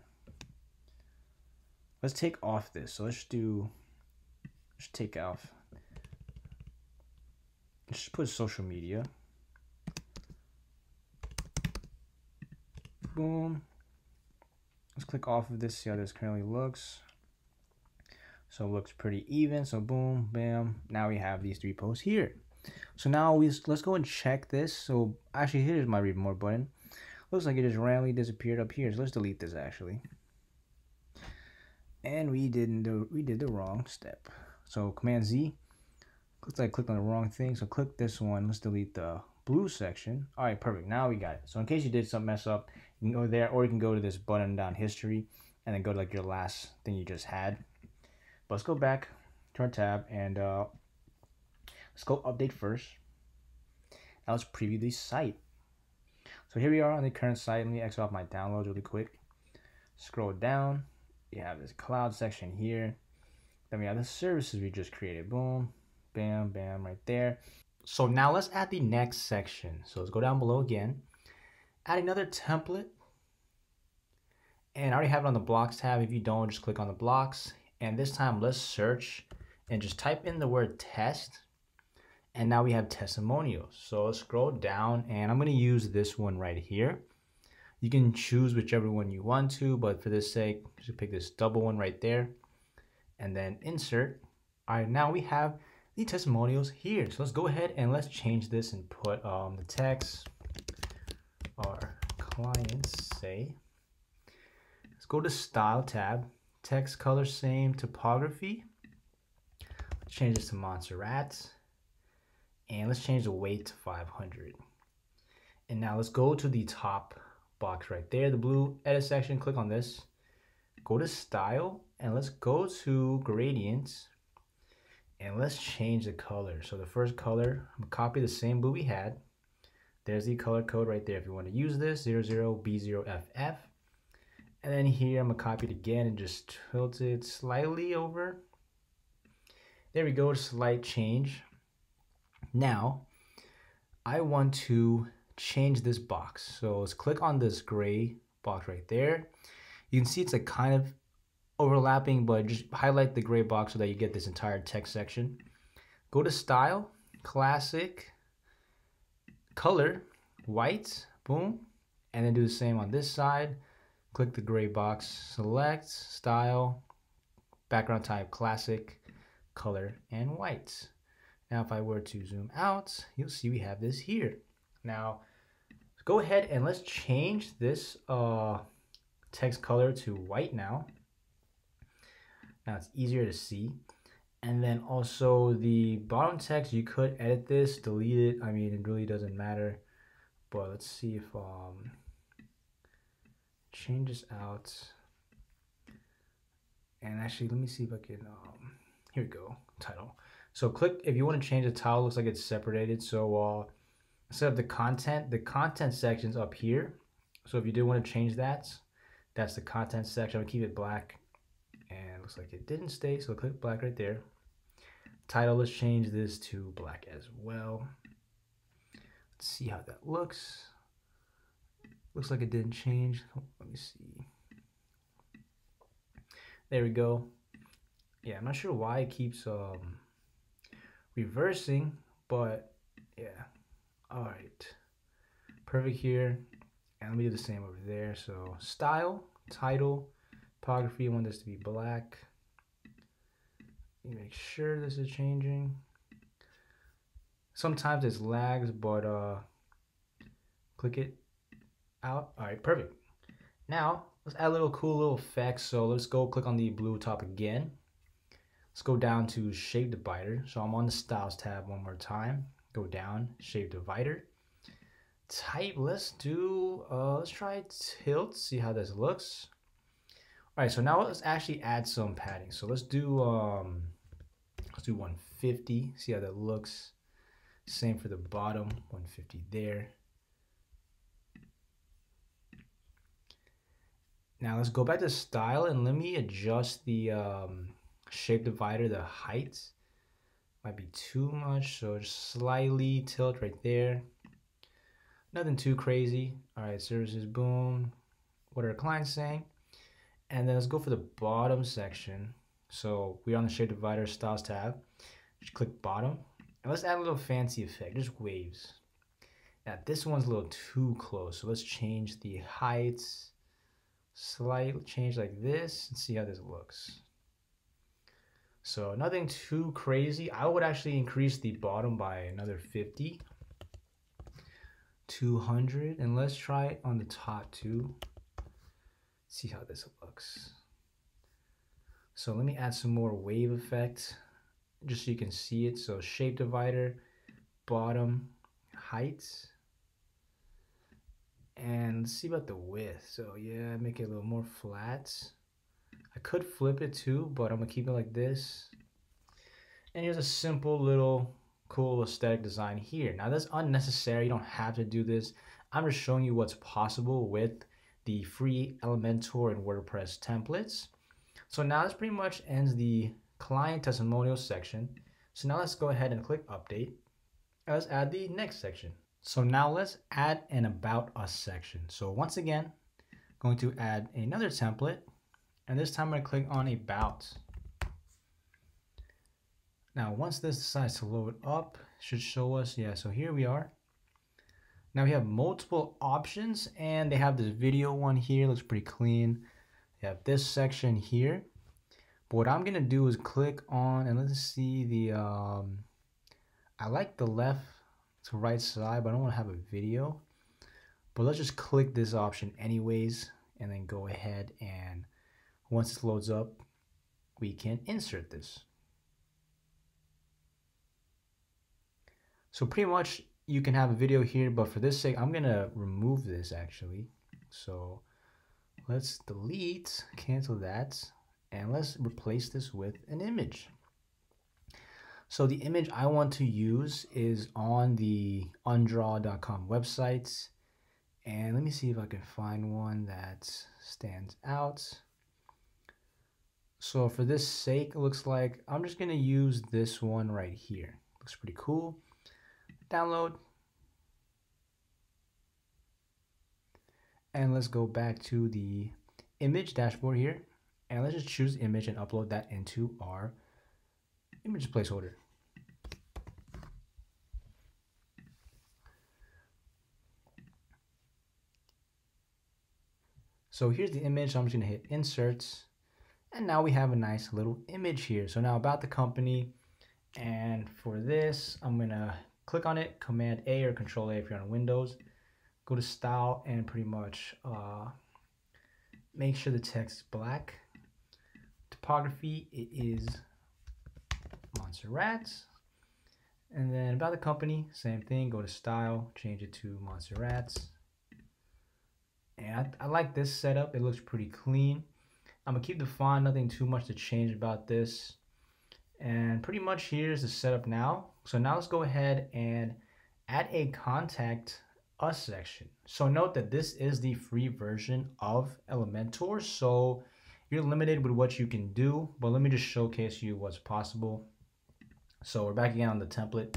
let's take off this. So let's do, let's take off. Let's just put social media. Boom. Let's click off of this, see how this currently looks. So it looks pretty even. So boom, bam. Now we have these three posts here. So now we let's go and check this. So actually, here's my read more button. Looks like it just randomly disappeared up here. So let's delete this actually. And we didn't do we did the wrong step. So Command Z. Looks like I clicked on the wrong thing. So click this one. Let's delete the blue section. All right, perfect. Now we got it. So in case you did some mess up, you can go there, or you can go to this button down history, and then go to like your last thing you just had. Let's go back to our tab and uh, let's go update first. Now let's preview the site. So here we are on the current site. Let me exit off my downloads really quick. Scroll down. You have this cloud section here. Then we have the services we just created. Boom, bam, bam, right there. So now let's add the next section. So let's go down below again. Add another template. And I already have it on the blocks tab. If you don't, just click on the blocks. And this time, let's search and just type in the word test. And now we have testimonials. So let's scroll down and I'm going to use this one right here. You can choose whichever one you want to, but for this sake, just pick this double one right there and then insert. All right, now we have the testimonials here. So let's go ahead and let's change this and put um, the text our clients say. Let's go to style tab. Text color same, typography. Let's change this to Montserrat, and let's change the weight to five hundred. And now let's go to the top box right there, the blue edit section. Click on this, go to style, and let's go to gradients, and let's change the color. So the first color, I'm gonna copy the same blue we had. There's the color code right there if you want to use this, zero zero B zero F F. And then here I'm gonna copy it again and just tilt it slightly over. There we go, slight change. Now I want to change this box. So let's click on this gray box right there. You can see it's a kind of overlapping, but just highlight the gray box so that you get this entire text section. Go to style, classic, color, white, boom, and then do the same on this side. Click the gray box, select, style, background type, classic, color, and white. Now if I were to zoom out, you'll see we have this here. Now go ahead and let's change this uh, text color to white now. Now it's easier to see. And then also the bottom text, you could edit this, delete it. I mean, it really doesn't matter. But let's see if um change this out. And actually, let me see if I can. Um, here we go. Title. So click if you want to change the title. It looks like it's separated. So uh, instead of the content, the content section's up here. So if you do want to change that, that's the content section. I'm gonna keep it black. And looks like it didn't stay, so click black right there. Title, let's change this to black as well. Let's see how that looks. Looks like it didn't change. Let me see. There we go. Yeah, I'm not sure why it keeps um, reversing, but yeah. All right, perfect here. And let me do the same over there. So style, title, typography, I want this to be black. You make sure this is changing. Sometimes it lags, but uh, click it out. All right, perfect. Now let's add a little cool little effect. So let's go click on the blue top again. Let's go down to shape divider. So I'm on the styles tab one more time. Go down, shape divider. Type. Let's do. Uh, let's try tilt. See how this looks. All right, so now let's actually add some padding. So let's do um, let's do one fifty. See how that looks. Same for the bottom, one fifty there. Now let's go back to style and let me adjust the um, shape divider. The height might be too much, so just slightly tilt right there. Nothing too crazy. All right, services, boom. What are clients saying? And then let's go for the bottom section. So we're on the shape divider styles tab. Just click bottom. And let's add a little fancy effect, just waves. Now this one's a little too close. So let's change the heights. Slightly change like this and see how this looks. So nothing too crazy. I would actually increase the bottom by another fifty. two hundred, and let's try it on the top too. See how this looks. So let me add some more wave effect just so you can see it. So shape divider, bottom, heights, and let's see about the width. So yeah, make it a little more flat. I could flip it too, but I'm gonna keep it like this. And here's a simple little cool aesthetic design here. Now that's unnecessary, you don't have to do this. I'm just showing you what's possible with the free Elementor and WordPress templates. So now this pretty much ends the client testimonial section. So now let's go ahead and click update. And let's add the next section. So now let's add an about us section. So once again, going to add another template, and this time I'm gonna click on about. Now once this decides to load up, it should show us, yeah, so here we are. Now we have multiple options, and they have this video one here, looks pretty clean. They have this section here. But what I'm gonna do is click on, and let's see the, um, I like the left to right side, but I don't wanna have a video. But let's just click this option anyways, and then go ahead, and once this loads up, we can insert this. So pretty much, you can have a video here, but for this sake, I'm gonna remove this actually. So let's delete, cancel that, and let's replace this with an image. So the image I want to use is on the undraw dot com website. And let me see if I can find one that stands out. So for this sake, it looks like I'm just going to use this one right here. Looks pretty cool. Download. And let's go back to the image dashboard here. And let's just choose image and upload that into our image placeholder. So here's the image. So I'm just going to hit inserts. And now we have a nice little image here. So now about the company. And for this, I'm going to click on it, Command A or Control A if you're on Windows. Go to style and pretty much uh, make sure the text is black. Typography, it is Montserrat. And then about the company, same thing. Go to style, change it to Montserrat. And I, I like this setup. It looks pretty clean. I'm gonna keep the font, nothing too much to change about this. And pretty much here's the setup now. So now let's go ahead and add a contact us section. So note that this is the free version of Elementor, so you're limited with what you can do, but let me just showcase you what's possible. So we're back again on the template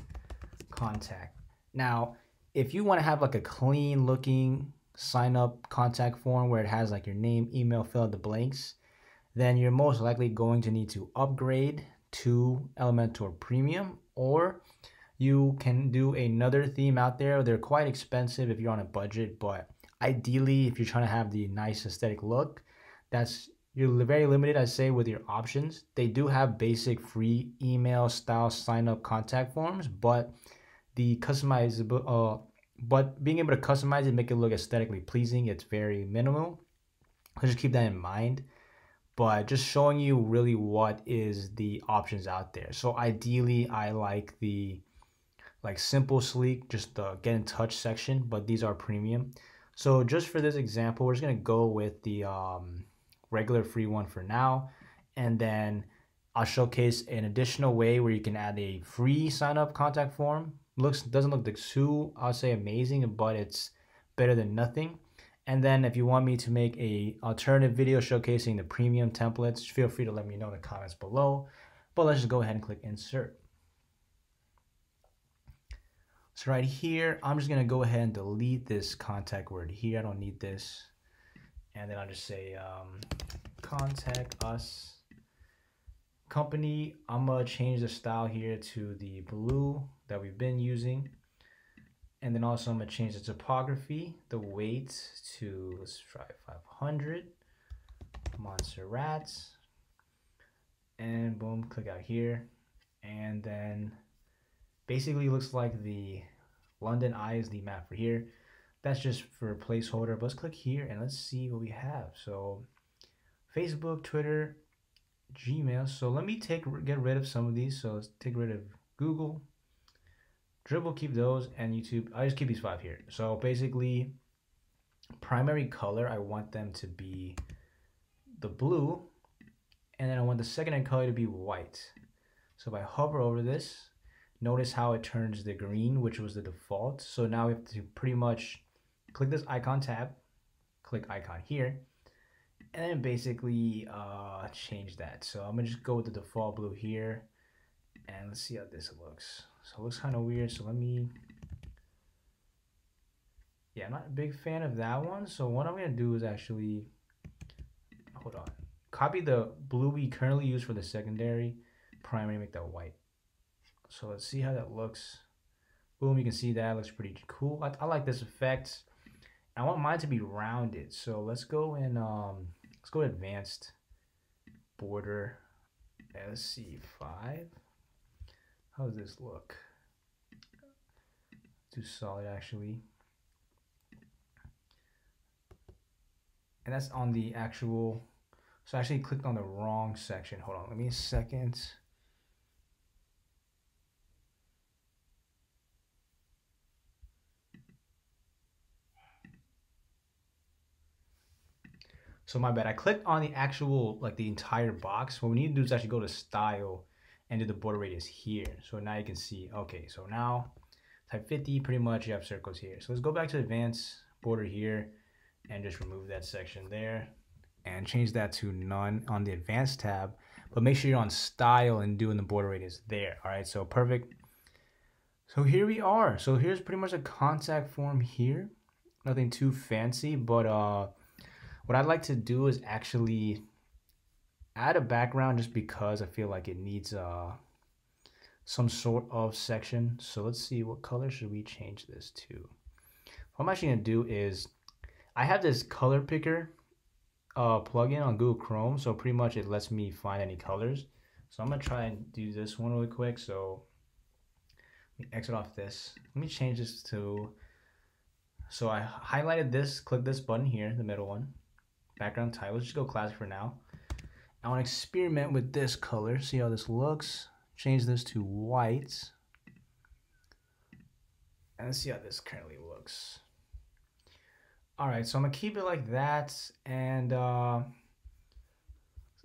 contact. Now, if you want to have like a clean looking sign up contact form where it has like your name, email, fill out the blanks, then you're most likely going to need to upgrade to Elementor Premium, or you can do another theme out there. They're quite expensive if you're on a budget, but ideally if you're trying to have the nice aesthetic look, that's you're very limited, I say, with your options. They do have basic free email style sign up contact forms, but the customizable uh But being able to customize it, make it look aesthetically pleasing, it's very minimal. So just keep that in mind. But just showing you really what is the options out there. So ideally, I like the like simple, sleek, just the get in touch section. But these are premium. So just for this example, we're just gonna go with the um, regular free one for now, and then I'll showcase an additional way where you can add a free sign up contact form. Looks doesn't look too, I'll say, amazing, but it's better than nothing. And then if you want me to make a alternative video showcasing the premium templates, feel free to let me know in the comments below. But let's just go ahead and click insert. So right here, I'm just gonna go ahead and delete this contact word here. I don't need this. And then I'll just say um, contact us company. I'm gonna change the style here to the blue that we've been using, and then also I'm gonna change the typography, the weight to, let's try five hundred, Montserrat, and boom, click out here, and then basically looks like the London Eye is the map for here. That's just for a placeholder, but let's click here and let's see what we have. So Facebook, Twitter, Gmail. So let me take get rid of some of these. So let's take rid of Google, Dribble, keep those, and YouTube. I just keep these five here. So basically, primary color, I want them to be the blue, and then I want the secondary color to be white. So if I hover over this, notice how it turns the green, which was the default. So now we have to pretty much click this icon tab, click icon here, and then basically uh, change that. So I'm gonna just go with the default blue here, and let's see how this looks. So it looks kind of weird, so let me, yeah, I'm not a big fan of that one. So what I'm gonna do is actually, hold on, copy the blue we currently use for the secondary, primary, make that white. So let's see how that looks. Boom, you can see that, it looks pretty cool. I, I like this effect. I want mine to be rounded. So let's go and, um, let's go to advanced border, and let's see, five. How does this look? Too solid, actually. And that's on the actual, so I actually clicked on the wrong section. Hold on, let me a second. So my bad, I clicked on the actual, like the entire box. What we need to do is actually go to style and do the border radius here. So now you can see, okay, so now type fifty, pretty much you have circles here. So let's go back to advanced border here and just remove that section there and change that to none on the advanced tab, but make sure you're on style and doing the border radius there. All right, so perfect. So here we are. So here's pretty much a contact form here. Nothing too fancy, but uh, what I'd like to do is actually add a background just because I feel like it needs uh, some sort of section. So let's see, what color should we change this to? What I'm actually gonna do is, I have this color picker uh, plugin on Google Chrome, so pretty much it lets me find any colors. So I'm gonna try and do this one really quick. So let me exit off this. Let me change this to, so I highlighted this, click this button here, the middle one, background title. Let's just go classic for now. I want to experiment with this color, see how this looks. Change this to white. And let's see how this currently looks. All right, so I'm gonna keep it like that and uh,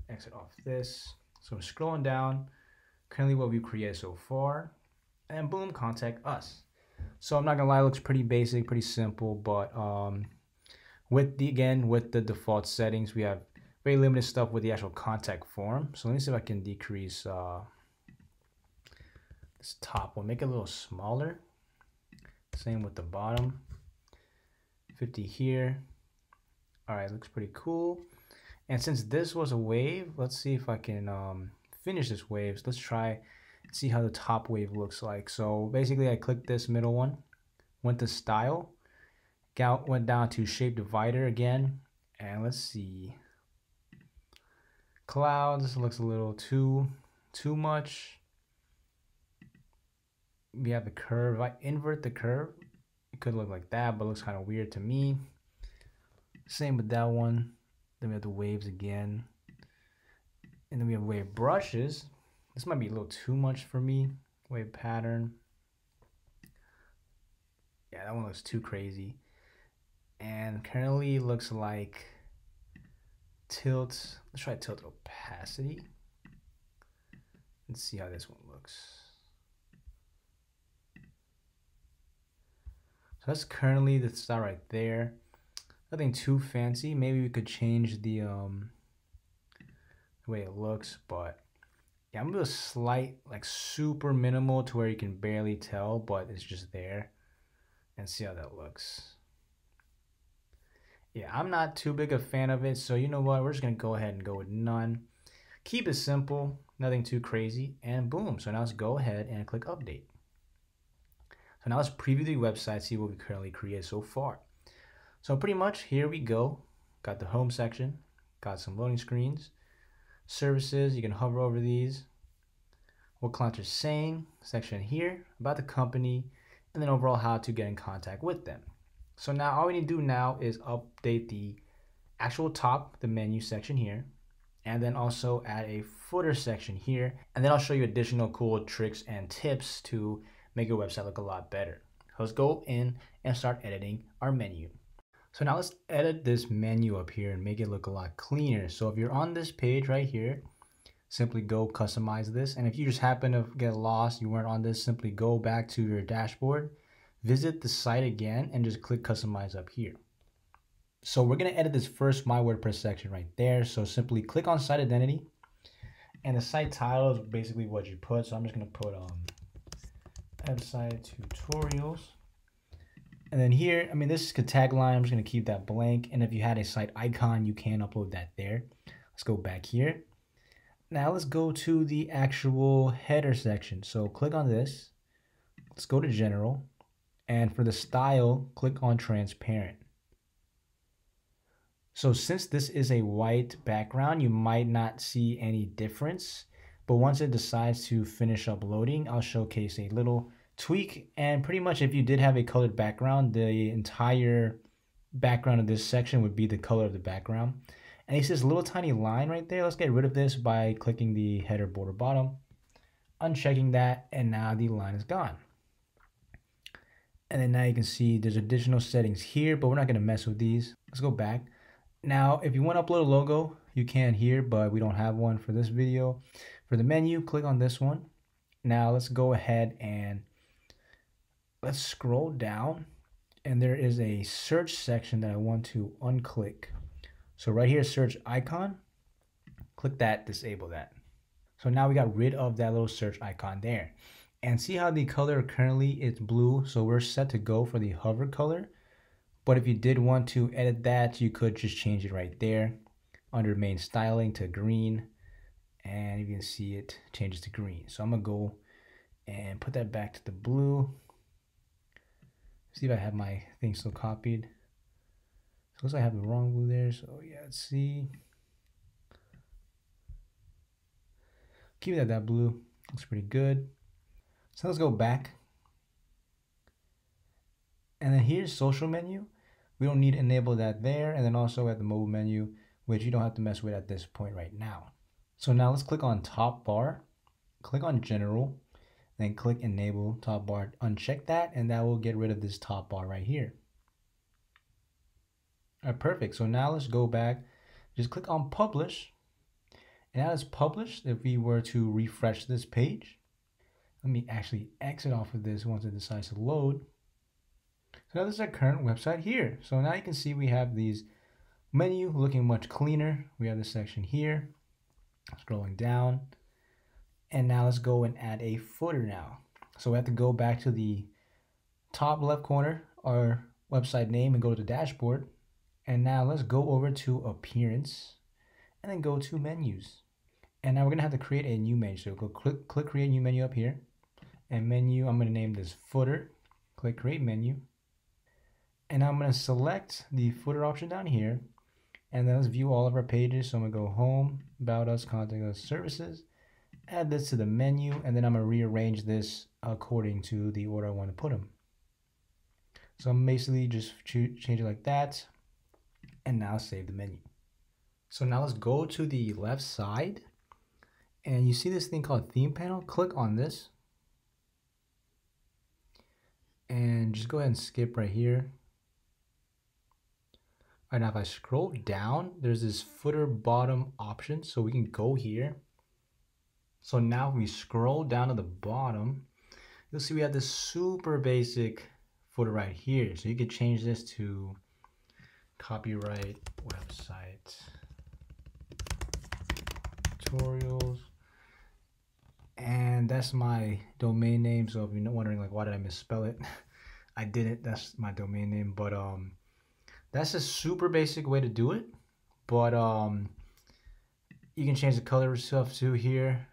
exit off this. So I'm scrolling down, currently what we've created so far, and boom, contact us. So I'm not gonna lie, it looks pretty basic, pretty simple, but um, with the, again, with the default settings, we have very limited stuff with the actual contact form. So let me see if I can decrease uh, this top one, make it a little smaller. Same with the bottom, fifty here. All right, looks pretty cool. And since this was a wave, let's see if I can um, finish this wave. So let's try, see how the top wave looks like. So basically I clicked this middle one, went to style, got, went down to shape divider again, and let's see. Clouds looks a little too too much. We have the curve. If I invert the curve, it could look like that, but it looks kind of weird to me. Same with that one. Then we have the waves again, and then we have wave brushes. This might be a little too much for me. Wave pattern, yeah, that one looks too crazy. And currently looks like tilt. Let's try tilt opacity. Let's see how this one looks. So that's currently the style right there. Nothing too fancy. Maybe we could change the um the way it looks, but yeah, I'm gonna do a slight, like super minimal to where you can barely tell, but it's just there, and see how that looks. Yeah, I'm not too big a fan of it, so you know what? We're just going to go ahead and go with none. Keep it simple, nothing too crazy, and boom. So now let's go ahead and click update. So now let's preview the website, see what we currently created so far. So pretty much here we go. Got the home section, got some loading screens, services, you can hover over these, what clients are saying, section here, about the company, and then overall how to get in contact with them. So now all we need to do now is update the actual top, the menu section here, and then also add a footer section here. And then I'll show you additional cool tricks and tips to make your website look a lot better. So let's go in and start editing our menu. So now let's edit this menu up here and make it look a lot cleaner. So if you're on this page right here, simply go customize this. And if you just happen to get lost, you weren't on this, simply go back to your dashboard, visit the site again, and just click customize up here. So we're going to edit this first My WordPress section right there. So simply click on site identity, and the site title is basically what you put. So I'm just going to put um, website tutorials. And then here, I mean, this is a tagline. I'm just going to keep that blank. And if you had a site icon, you can upload that there. Let's go back here. Now let's go to the actual header section. So click on this. Let's go to general. And for the style, click on transparent. So since this is a white background, you might not see any difference, but once it decides to finish uploading, I'll showcase a little tweak. And pretty much if you did have a colored background, the entire background of this section would be the color of the background. And it's this little tiny line right there. Let's get rid of this by clicking the header border bottom, unchecking that, and now the line is gone. And then now you can see there's additional settings here, but we're not going to mess with these. Let's go back. Now, if you want to upload a logo, you can here, but we don't have one for this video. For the menu, click on this one. Now let's go ahead and let's scroll down, and there is a search section that I want to unclick. So right here, search icon, click that, disable that. So now we got rid of that little search icon there. And see how the color currently is blue, so we're set to go for the hover color. But if you did want to edit that, you could just change it right there under main styling to green, and you can see it changes to green. So I'm gonna go and put that back to the blue. See if I have my thing still copied. Looks like I have the wrong blue there, so yeah, let's see. Keep it at that blue, looks pretty good. So let's go back. And then here's social menu. We don't need to enable that there, and then also at the mobile menu, which you don't have to mess with at this point right now. So now let's click on top bar, click on general, then click enable top bar, uncheck that, and that will get rid of this top bar right here. All right, perfect. So now let's go back, just click on publish, and now it's published. If we were to refresh this page, let me actually exit off of this once it decides to load. So now this is our current website here. So now you can see we have these menu looking much cleaner. We have this section here, scrolling down, and now let's go and add a footer now. So we have to go back to the top left corner, our website name, and go to the dashboard. And now let's go over to appearance and then go to menus. And now we're gonna have to create a new menu. So go click, click create new menu up here, and menu, I'm gonna name this footer, click create menu. And I'm gonna select the footer option down here, and then let's view all of our pages. So I'm gonna go home, about us, contact us, services, add this to the menu, and then I'm gonna rearrange this according to the order I wanna put them. So I'm basically just change it like that. And now save the menu. So now let's go to the left side, and you see this thing called theme panel. Click on this and just go ahead and skip right here. All right, now if I scroll down, there's this footer bottom option, so we can go here. So now if we scroll down to the bottom, you'll see we have this super basic footer right here. So you could change this to copyright website tutorials, and that's my domain name. So if you're wondering like why did I misspell it, I didn't. That's my domain name, but um that's a super basic way to do it. But um you can change the color stuff too here,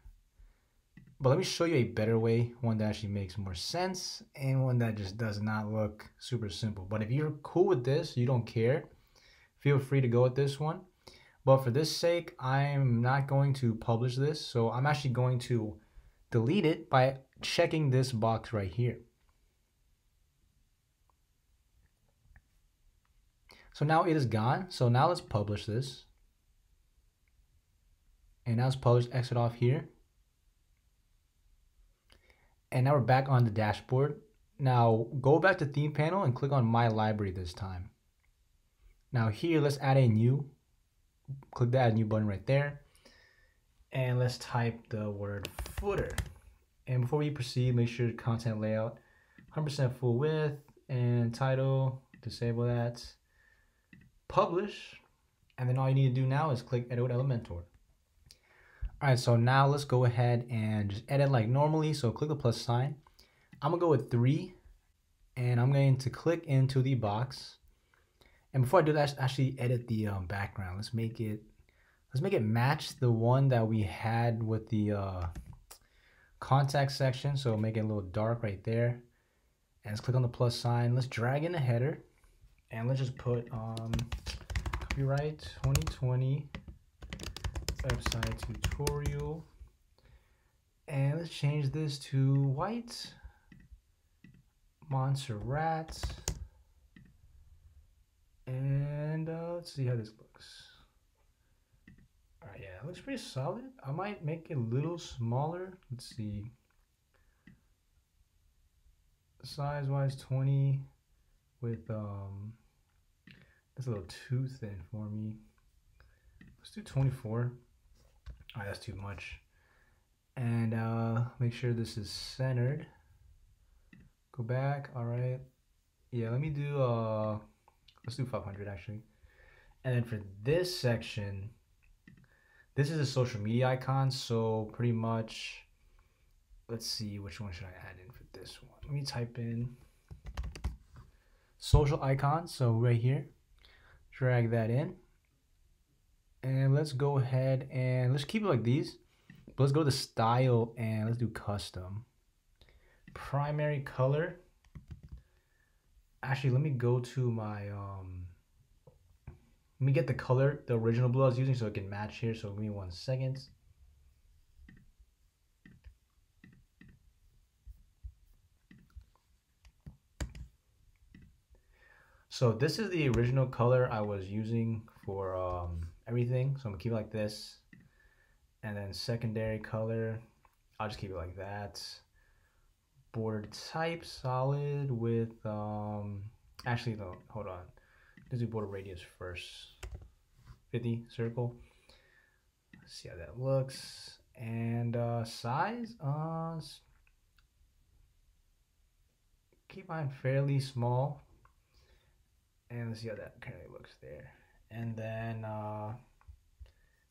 but let me show you a better way, one that actually makes more sense and one that just does not look super simple. But if you're cool with this, you don't care, feel free to go with this one. But for this sake, I'm not going to publish this. So I'm actually going to delete it by checking this box right here. So now it is gone. So now let's publish this. And now it's published, exit off here. And now we're back on the dashboard. Now go back to theme panel and click on my library this time. Now here, let's add a new, click the add new button right there. And let's type the word footer. And before we proceed, make sure content layout, one hundred percent full width, and title, disable that, publish. And then all you need to do now is click edit Elementor. All right, so now let's go ahead and just edit like normally. So click the plus sign. I'm gonna go with three, and I'm going to click into the box. And before I do that, I actually edit the um, background. Let's make it, let's make it match the one that we had with the uh, contact section. So make it a little dark right there. And let's click on the plus sign. Let's drag in a header, and let's just put um, copyright twenty twenty. Website tutorial, and let's change this to white Montserrat, and uh, let's see how this looks. All right, yeah, it looks pretty solid. I might make it a little smaller. Let's see, size wise twenty with um It's a little too thin for me. Let's do twenty-four. Oh, that's too much. And uh, make sure this is centered. Go back. All right. Yeah, let me do, uh, let's do five hundred actually. And then for this section, this is a social media icon. So pretty much, let's see, which one should I add in for this one? Let me type in social icon. So right here, drag that in. And let's go ahead and let's keep it like these. But let's go to style and let's do custom. Primary color. Actually, let me go to my, um, let me get the color, the original blue I was using so it can match here. So give me one second. So this is the original color I was using for um, everything. So I'm gonna keep it like this. And then secondary color, I'll just keep it like that. Border type, solid with, um, actually no, hold on. Let's do border radius first. fifty, circle. Let's see how that looks. And uh, size, uh, keep mine fairly small. And let's see how that currently looks there. And then, uh,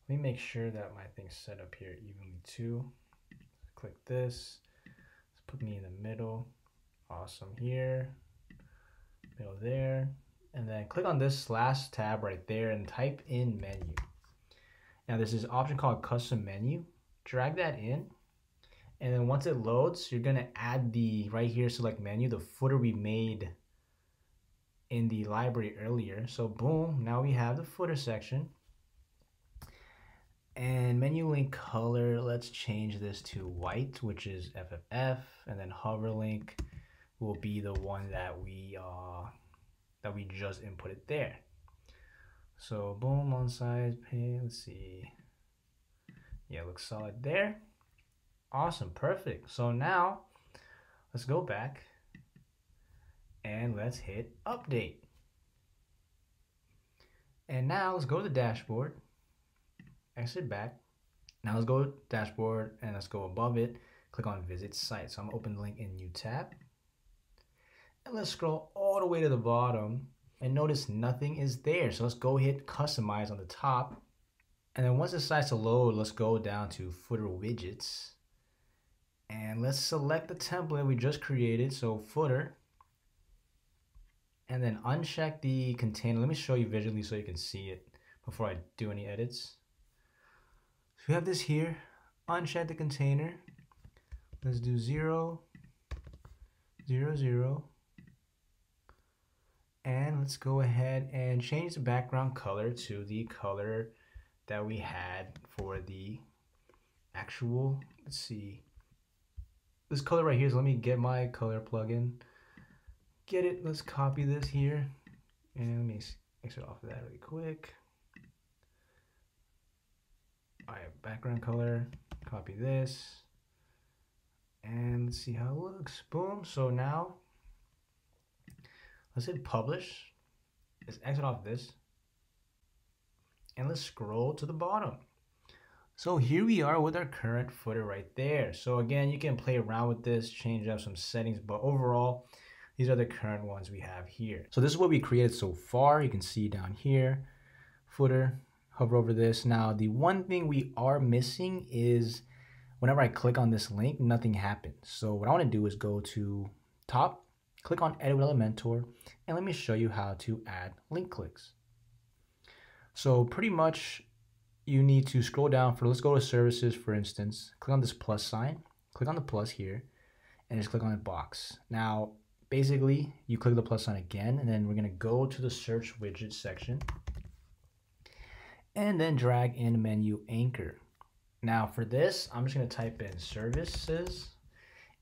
let me make sure that my thing's set up here evenly too. Click this. Let's put me in the middle. Awesome here. Middle there. And then click on this last tab right there and type in menu. Now there's this option called custom menu. Drag that in. And then once it loads, you're gonna add the right here select menu, the footer we made in the library earlier. So boom, now we have the footer section. And menu link color, let's change this to white, which is F F F, and then hover link will be the one that we uh, that we just inputted there. So boom, on size, pay, let's see. Yeah, looks solid there. Awesome, perfect. So now let's go back and let's hit update. And now let's go to the dashboard. Exit back. Now let's go to dashboard and let's go above it. Click on visit site. So I'm gonna open the link in new tab. And let's scroll all the way to the bottom and notice nothing is there. So let's go hit customize on the top. And then once it decides to load, let's go down to footer widgets. And let's select the template we just created. So footer. And then uncheck the container. Let me show you visually so you can see it before I do any edits. We have this here, uncheck the container. Let's do zero, zero, zero. And let's go ahead and change the background color to the color that we had for the actual, let's see. This color right here, so let me get my color plugin. Get it, let's copy this here. And let me exit off of that really quick. All right, background color, copy this, and let's see how it looks. Boom. So now let's hit publish. Let's exit off this and let's scroll to the bottom. So here we are with our current footer right there. So again, you can play around with this, change up some settings, but overall, these are the current ones we have here. So this is what we created so far. You can see down here, footer. Hover over this. Now, the one thing we are missing is whenever I click on this link, nothing happens. So what I want to do is go to top, click on edit with Elementor, and let me show you how to add link clicks. So pretty much you need to scroll down for, let's go to services, for instance, click on this plus sign, click on the plus here, and just click on the box. Now, basically you click the plus sign again, and then we're going to go to the search widget section. And then drag in menu anchor. Now for this, I'm just gonna type in services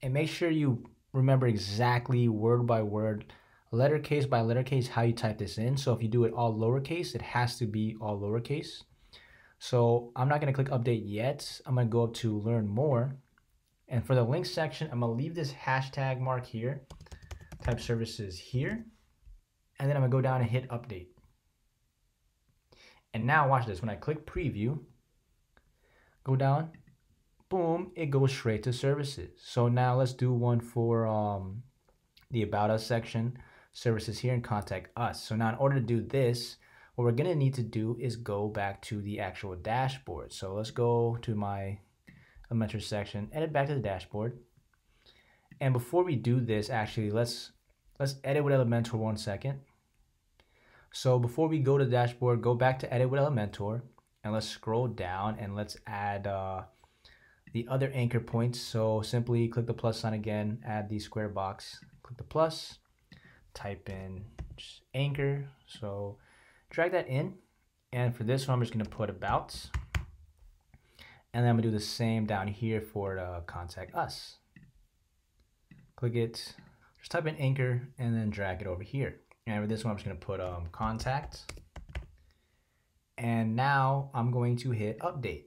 and make sure you remember exactly word by word, letter case by letter case, how you type this in. So if you do it all lowercase, it has to be all lowercase. So I'm not gonna click update yet. I'm gonna go up to learn more. And for the link section, I'm gonna leave this hashtag mark here, type services here, and then I'm gonna go down and hit update. And now watch this, when I click preview, go down, boom, it goes straight to services. So now let's do one for um, the About Us section, services here, and contact us. So now in order to do this, what we're gonna need to do is go back to the actual dashboard. So let's go to my Elementor section, edit back to the dashboard. And before we do this, actually, let's let's edit with Elementor one second. So before we go to the dashboard, go back to edit with Elementor, and let's scroll down and let's add uh, the other anchor points. So simply click the plus sign again, add the square box, click the plus, type in just anchor. So drag that in, and for this one, I'm just gonna put about, and then I'm gonna do the same down here for uh, contact us. Click it, just type in anchor, and then drag it over here. And for this one, I'm just gonna put um, contact. And now I'm going to hit update.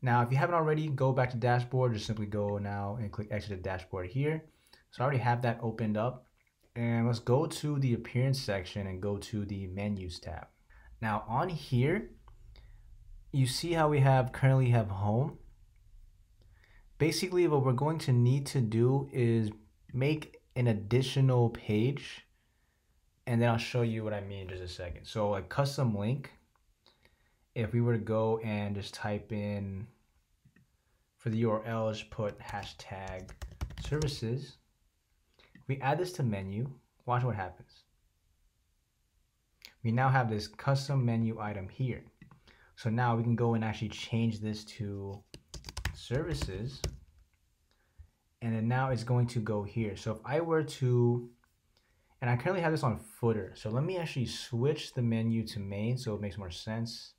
Now, if you haven't already, go back to dashboard, just simply go now and click exit the dashboard here. So I already have that opened up. And let's go to the appearance section and go to the menus tab. Now on here, you see how we have currently have home. Basically, what we're going to need to do is make an additional page, and then I'll show you what I mean in just a second. So a custom link, if we were to go and just type in, for the U R L, just put hashtag services. We add this to menu, watch what happens. We now have this custom menu item here. So now we can go and actually change this to services, and then now it's going to go here. So if I were to, and I currently have this on footer, so let me actually switch the menu to main so it makes more sense.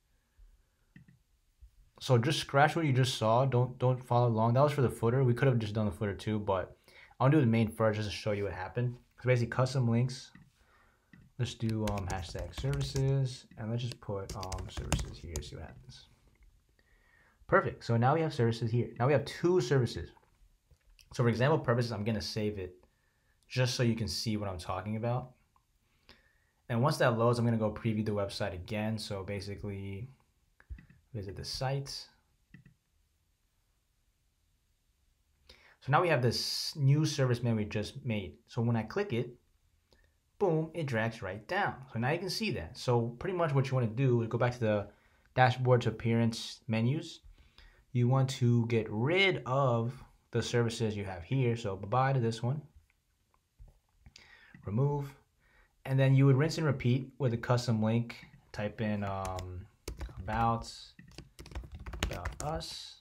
So just scratch what you just saw, don't don't follow along. That was for the footer. We could have just done the footer too, but I'll do the main first just to show you what happened. So basically custom links, let's do um, hashtag services, and let's just put um, services here, see what happens. Perfect, so now we have services here. Now we have two services. So for example purposes, I'm gonna save it just so you can see what I'm talking about. And once that loads, I'm gonna go preview the website again. So basically, visit the site. So now we have this new service menu we just made. So when I click it, boom, it drags right down. So now you can see that. So pretty much what you want to do is go back to the dashboard to appearance menus. You want to get rid of the services you have here. So bye-bye to this one. Remove. And then you would rinse and repeat with a custom link. Type in um, about, about us.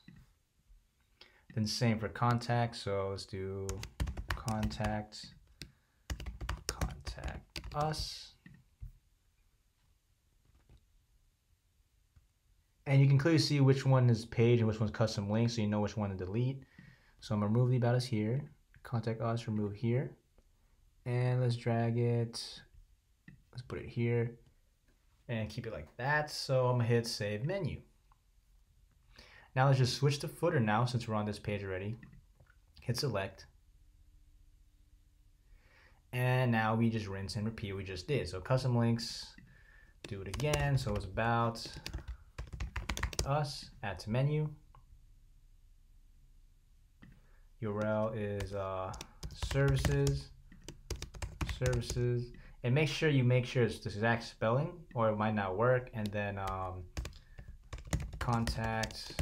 Then same for contact, so let's do contact, contact us. And you can clearly see which one is page and which one's custom link, so you know which one to delete. So I'm gonna remove the about us here, contact us, remove here. And let's drag it, let's put it here, and keep it like that. So I'm gonna hit save menu. Now let's just switch to footer now since we're on this page already. Hit select. And now we just rinse and repeat what we just did. So custom links, do it again. So it's about us, add to menu. U R L is uh, services, services. And make sure you make sure it's the exact spelling or it might not work. And then um, contact,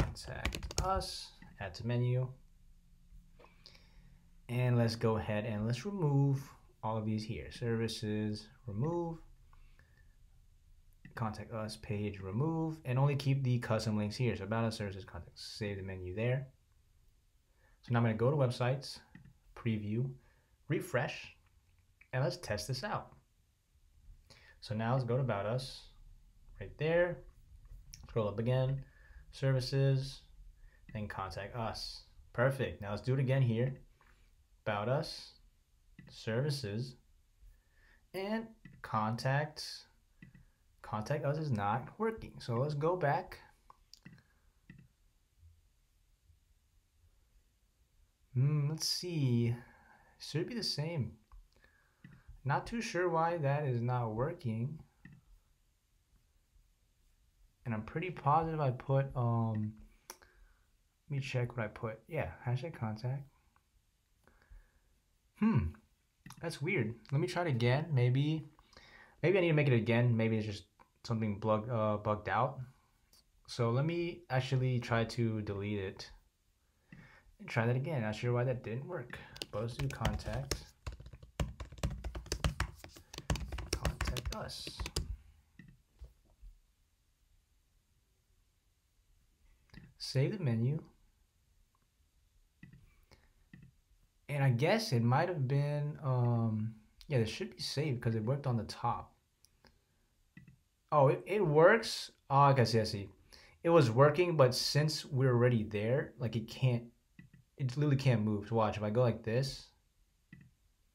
contact us, add to menu, and let's go ahead and let's remove all of these here. Services, remove, contact us, page, remove, and only keep the custom links here. So about us, services, contact, save the menu there. So now I'm going to go to websites, preview, refresh, and let's test this out. So now let's go to about us right there, scroll up again, services, and contact us. Perfect. Now let's do it again here. About us, services, and contact. Contact us is not working. So let's go back. Mm, let's see. Should be the same. Not too sure why that is not working. and I'm pretty positive I put, um, let me check what I put. Yeah, hashtag contact. Hmm, that's weird. Let me try it again. Maybe, maybe I need to make it again. Maybe it's just something bug, uh, bugged out. So let me actually try to delete it and try that again. Not sure why that didn't work. Let's do contact. Contact us. Save the menu. And I guess it might have been, um, yeah, this should be saved because it worked on the top. Oh, it, it works. Oh, I see, I see. It was working, but since we're already there, like it can't, it literally can't move. Watch, if I go like this,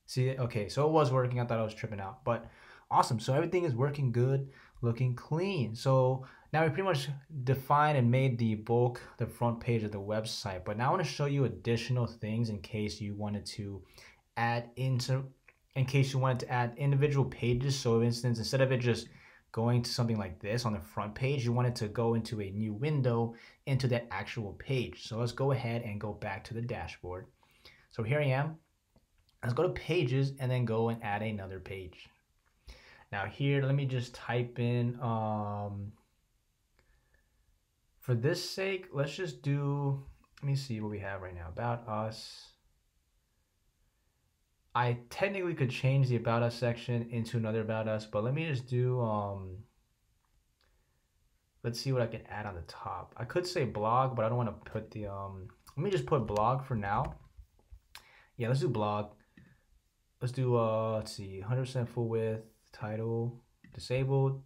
see, okay, so it was working. I thought I was tripping out, but awesome. So everything is working good, looking clean. So now we pretty much defined and made the bulk, the front page of the website, but now I want to show you additional things in case you wanted to add into, in case you wanted to add individual pages. So for instance, instead of it just going to something like this on the front page, you want it to go into a new window into that actual page. So let's go ahead and go back to the dashboard. So here I am. Let's go to pages and then go and add another page. Now here, let me just type in, um, for this sake, let's just do, let me see what we have right now. About us. I technically could change the About Us section into another About Us, but let me just do, um, let's see what I can add on the top. I could say blog, but I don't want to put the, um, let me just put blog for now. Yeah, let's do blog. Let's do, uh, let's see, one hundred percent full width, title, disabled.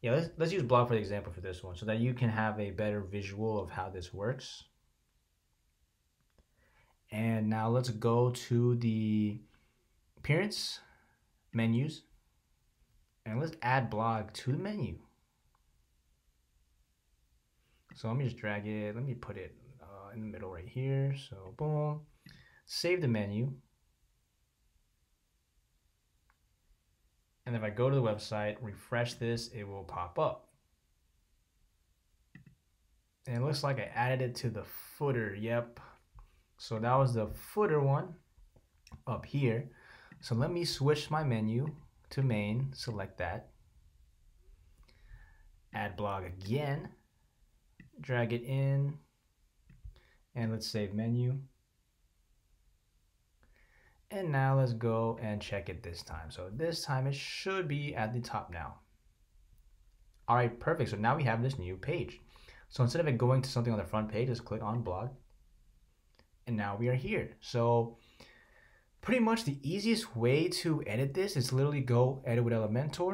Yeah, let's, let's use blog for the example for this one so that you can have a better visual of how this works. And now let's go to the appearance, menus, and let's add blog to the menu. So let me just drag it, let me put it uh, in the middle right here. So boom, save the menu. And if I go to the website, refresh this, it will pop up. And it looks like I added it to the footer, yep. So that was the footer one up here. So let me switch my menu to main, select that, add blog again, drag it in, and let's save menu. And now let's go and check it this time. So this time it should be at the top now. All right, perfect. So now we have this new page. So instead of it going to something on the front page, just click on blog. And now we are here. So pretty much the easiest way to edit this is literally go edit with Elementor,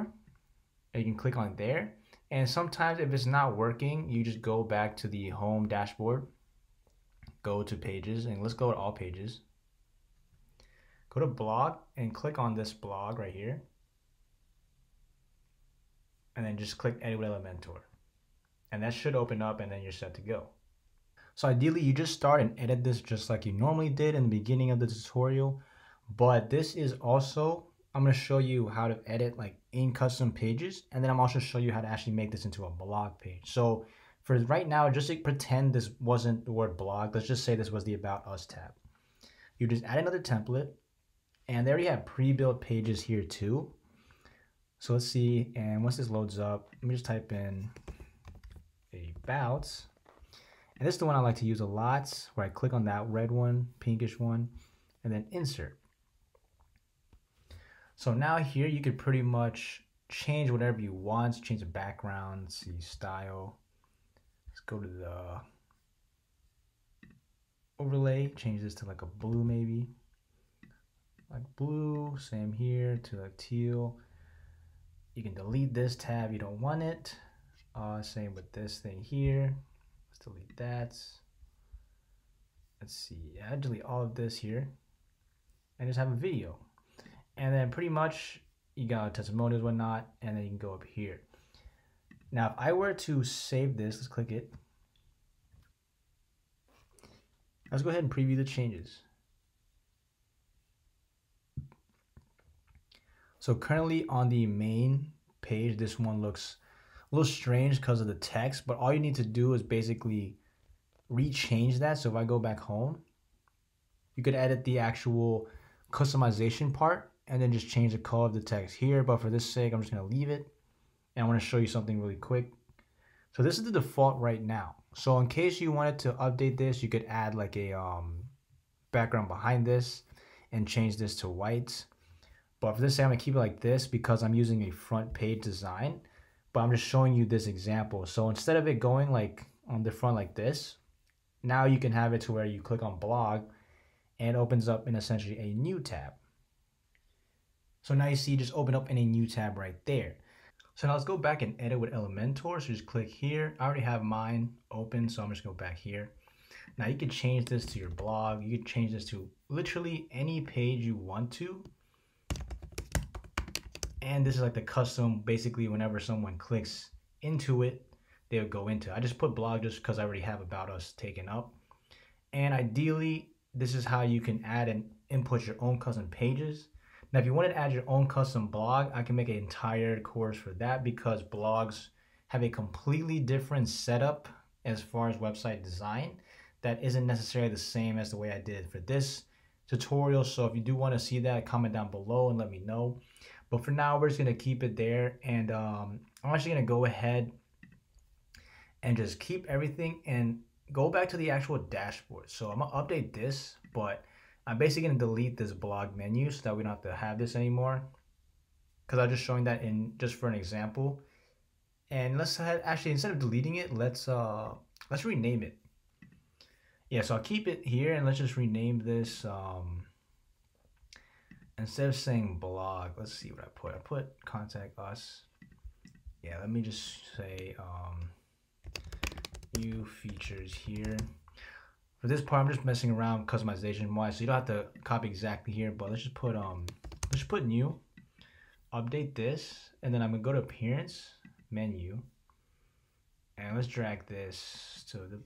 and you can click on there. And sometimes if it's not working, you just go back to the home dashboard, go to pages, and let's go to all pages. Go to blog and click on this blog right here. And then just click edit with Elementor. And that should open up and then you're set to go. So ideally you just start and edit this just like you normally did in the beginning of the tutorial, but this is also, I'm going to show you how to edit like in custom pages, and then I'm also show you how to actually make this into a blog page. So for right now, just like pretend this wasn't the word blog. Let's just say this was the About Us tab. You just add another template, and there you have pre-built pages here too. So let's see, and once this loads up, let me just type in About. And this is the one I like to use a lot, where I click on that red one, pinkish one, and then insert. So now here you could pretty much change whatever you want, change the background, let's see, style. Let's go to the overlay, change this to like a blue maybe. Like blue, same here, to like teal. You can delete this tab, you don't want it. Uh, same with this thing here. Delete that. Let's see, I delete all of this here and just have a video. And then pretty much you got testimonials, whatnot, and then you can go up here. Now, if I were to save this, let's click it. Let's go ahead and preview the changes. So currently on the main page, this one looks a little strange because of the text, but all you need to do is basically rechange that. So if I go back home, you could edit the actual customization part and then just change the color of the text here. But for this sake, I'm just going to leave it. And I want to show you something really quick. So this is the default right now. So in case you wanted to update this, you could add like a um, background behind this and change this to white. But for this, I'm going to keep it like this because I'm using a front page design. But I'm just showing you this example. So instead of it going like on the front like this, now you can have it to where you click on blog and it opens up in essentially a new tab. So now you see just open up in a new tab right there. So now let's go back and edit with Elementor. So just click here. I already have mine open, so I'm just going to go back here. Now you can change this to your blog. You can change this to literally any page you want to. And this is like the custom, basically whenever someone clicks into it, they'll go into. I just put blog just because I already have about us taken up. And ideally, this is how you can add and input your own custom pages. Now, if you wanted to add your own custom blog, I can make an entire course for that because blogs have a completely different setup as far as website design that isn't necessarily the same as the way I did for this tutorial. So if you do want to see that, comment down below and let me know. But for now, we're just going to keep it there. And um, I'm actually going to go ahead and just keep everything and go back to the actual dashboard. So I'm going to update this, but I'm basically going to delete this blog menu so that we don't have to have this anymore. Because I'm just showing that in just for an example. And let's have, actually, instead of deleting it, let's uh, let's rename it. Yeah, so I'll keep it here and let's just rename this. Um, instead of saying blog, let's see what I put. I put contact us. Yeah, let me just say... Um, new features here. For this part, I'm just messing around customization wise, so you don't have to copy exactly here, but let's just put um let's put new, update this, and then I'm gonna go to appearance menu and let's drag this to the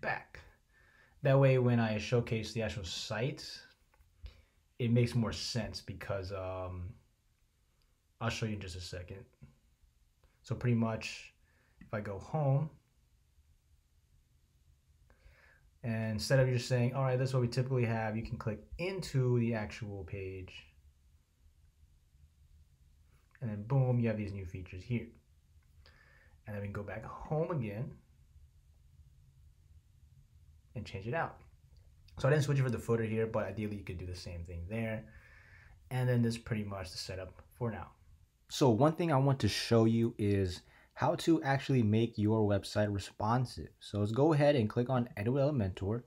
back. That way when I showcase the actual site, it makes more sense because um I'll show you in just a second. So pretty much if I go home, and instead of just saying, all right, this is what we typically have, you can click into the actual page. And then boom, you have these new features here. And then we can go back home again and change it out. So I didn't switch it for the footer here, but ideally you could do the same thing there. And then this is pretty much the setup for now. So one thing I want to show you is how to actually make your website responsive. So let's go ahead and click on Edit with Elementor.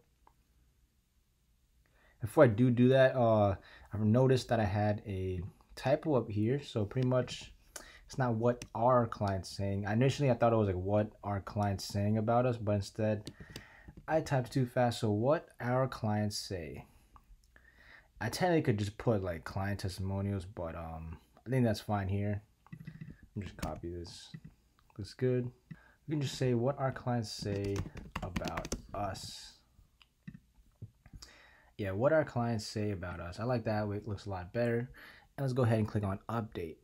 Before I do do that, uh, I've noticed that I had a typo up here. So pretty much it's not what our client's saying. Initially, I thought it was like what our client's saying about us, but instead I typed too fast. So what our clients say. I technically could just put like client testimonials, but um, I think that's fine here. I'm just copy this. Looks good. We can just say what our clients say about us. Yeah, what our clients say about us. I like that way, it looks a lot better. And let's go ahead and click on update.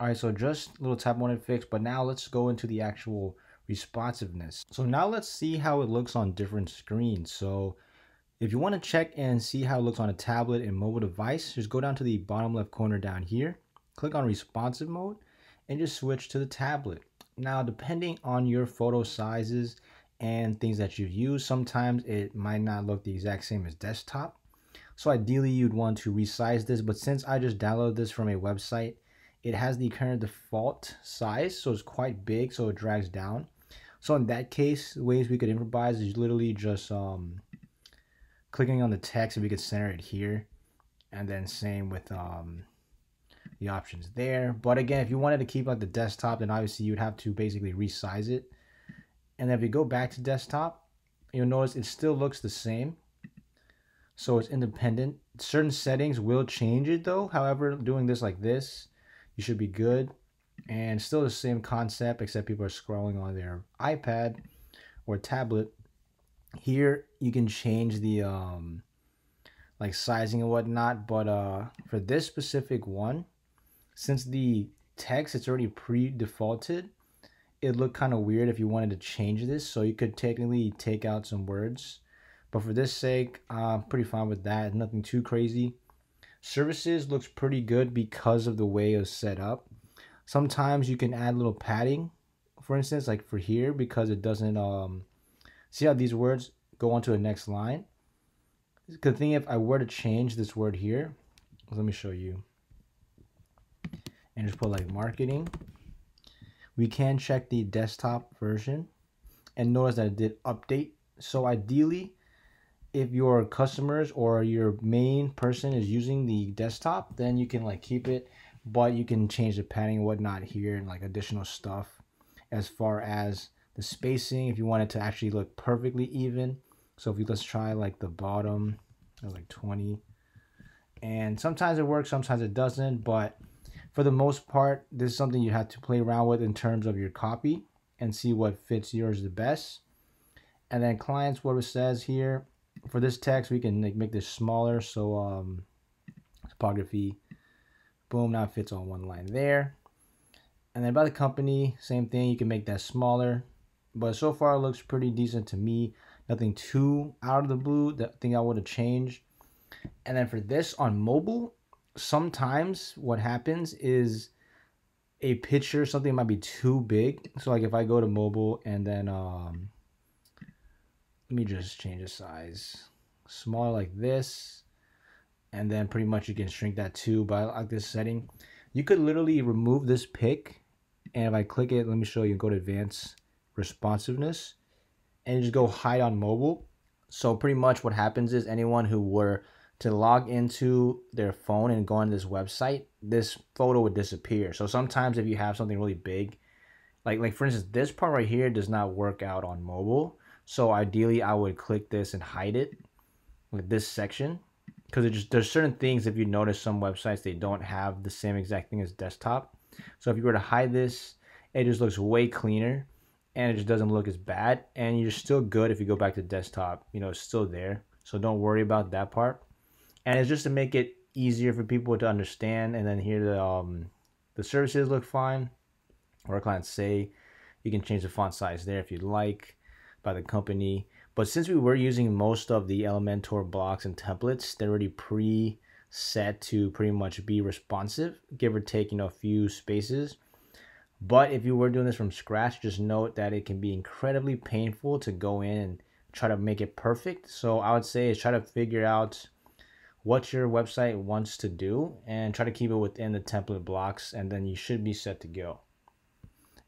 All right, so just a little typo wanted fixed, but now let's go into the actual responsiveness. So now let's see how it looks on different screens. So if you want to check and see how it looks on a tablet and mobile device, just go down to the bottom left corner down here, click on responsive mode, and just switch to the tablet. Now, depending on your photo sizes and things that you've used, sometimes it might not look the exact same as desktop. So ideally you'd want to resize this, but since I just downloaded this from a website, it has the current default size, so it's quite big, so it drags down. So in that case, the ways we could improvise is literally just um, clicking on the text and we could center it here. And then same with um, the options there. But again, if you wanted to keep like the desktop, then obviously you'd have to basically resize it. And then if you go back to desktop, you'll notice it still looks the same, so it's independent. Certain settings will change it though. However, doing this like this, you should be good. And still the same concept, except people are scrolling on their iPad or tablet. Here you can change the um like sizing and whatnot, but uh for this specific one, since the text, it's already pre-defaulted, it looked kind of weird if you wanted to change this, so you could technically take out some words. But for this sake, I'm pretty fine with that, nothing too crazy. Services looks pretty good because of the way it was set up. Sometimes you can add a little padding, for instance, like for here, because it doesn't, um, see how these words go on to the next line? Good thing if I were to change this word here, let me show you, and just put like marketing. We can check the desktop version and notice that it did update. So ideally, if your customers or your main person is using the desktop, then you can like keep it, but you can change the padding and whatnot here and like additional stuff as far as the spacing if you want it to actually look perfectly even. So if you, let's try like the bottom, like twenty, and sometimes it works, sometimes it doesn't, but for the most part, this is something you have to play around with in terms of your copy and see what fits yours the best. And then clients, what it says here, for this text, we can like make this smaller. So um, typography, boom, now it fits on one line there. And then by the company, same thing, you can make that smaller. But so far, it looks pretty decent to me. Nothing too out of the blue, the thing I would have changed. And then for this on mobile, sometimes what happens is a picture, something might be too big. So like if I go to mobile and then um, let me just change the size, smaller like this, and then pretty much you can shrink that too. But I like this setting. You could literally remove this pic, and if I click it, let me show you, go to advanced responsiveness and just go hide on mobile. So pretty much what happens is anyone who were to log into their phone and go on this website, this photo would disappear. So sometimes if you have something really big, like like for instance, this part right here does not work out on mobile. So ideally I would click this and hide it with this section, because it just, there's certain things, if you notice some websites, they don't have the same exact thing as desktop. So if you were to hide this, it just looks way cleaner and it just doesn't look as bad. And you're still good if you go back to desktop, you know, it's still there. So don't worry about that part. And it's just to make it easier for people to understand. And then here the um, the services look fine. Or clients say, you can change the font size there if you'd like, by the company. But since we were using most of the Elementor blocks and templates, they're already pre-set to pretty much be responsive, give or take, you know, a few spaces. But if you were doing this from scratch, just note that it can be incredibly painful to go in and try to make it perfect. So I would say is try to figure out what your website wants to do and try to keep it within the template blocks, and then you should be set to go.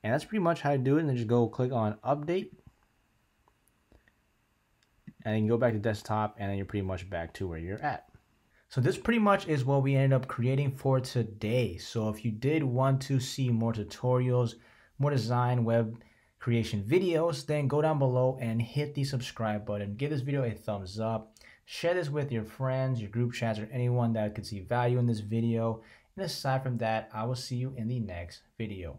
And that's pretty much how you do it. And then just go click on update and then go back to desktop, and then you're pretty much back to where you're at. So this pretty much is what we ended up creating for today. So if you did want to see more tutorials, more design, web creation videos, then go down below and hit the subscribe button. Give this video a thumbs up. Share this with your friends, your group chats, or anyone that could see value in this video. And aside from that, I will see you in the next video.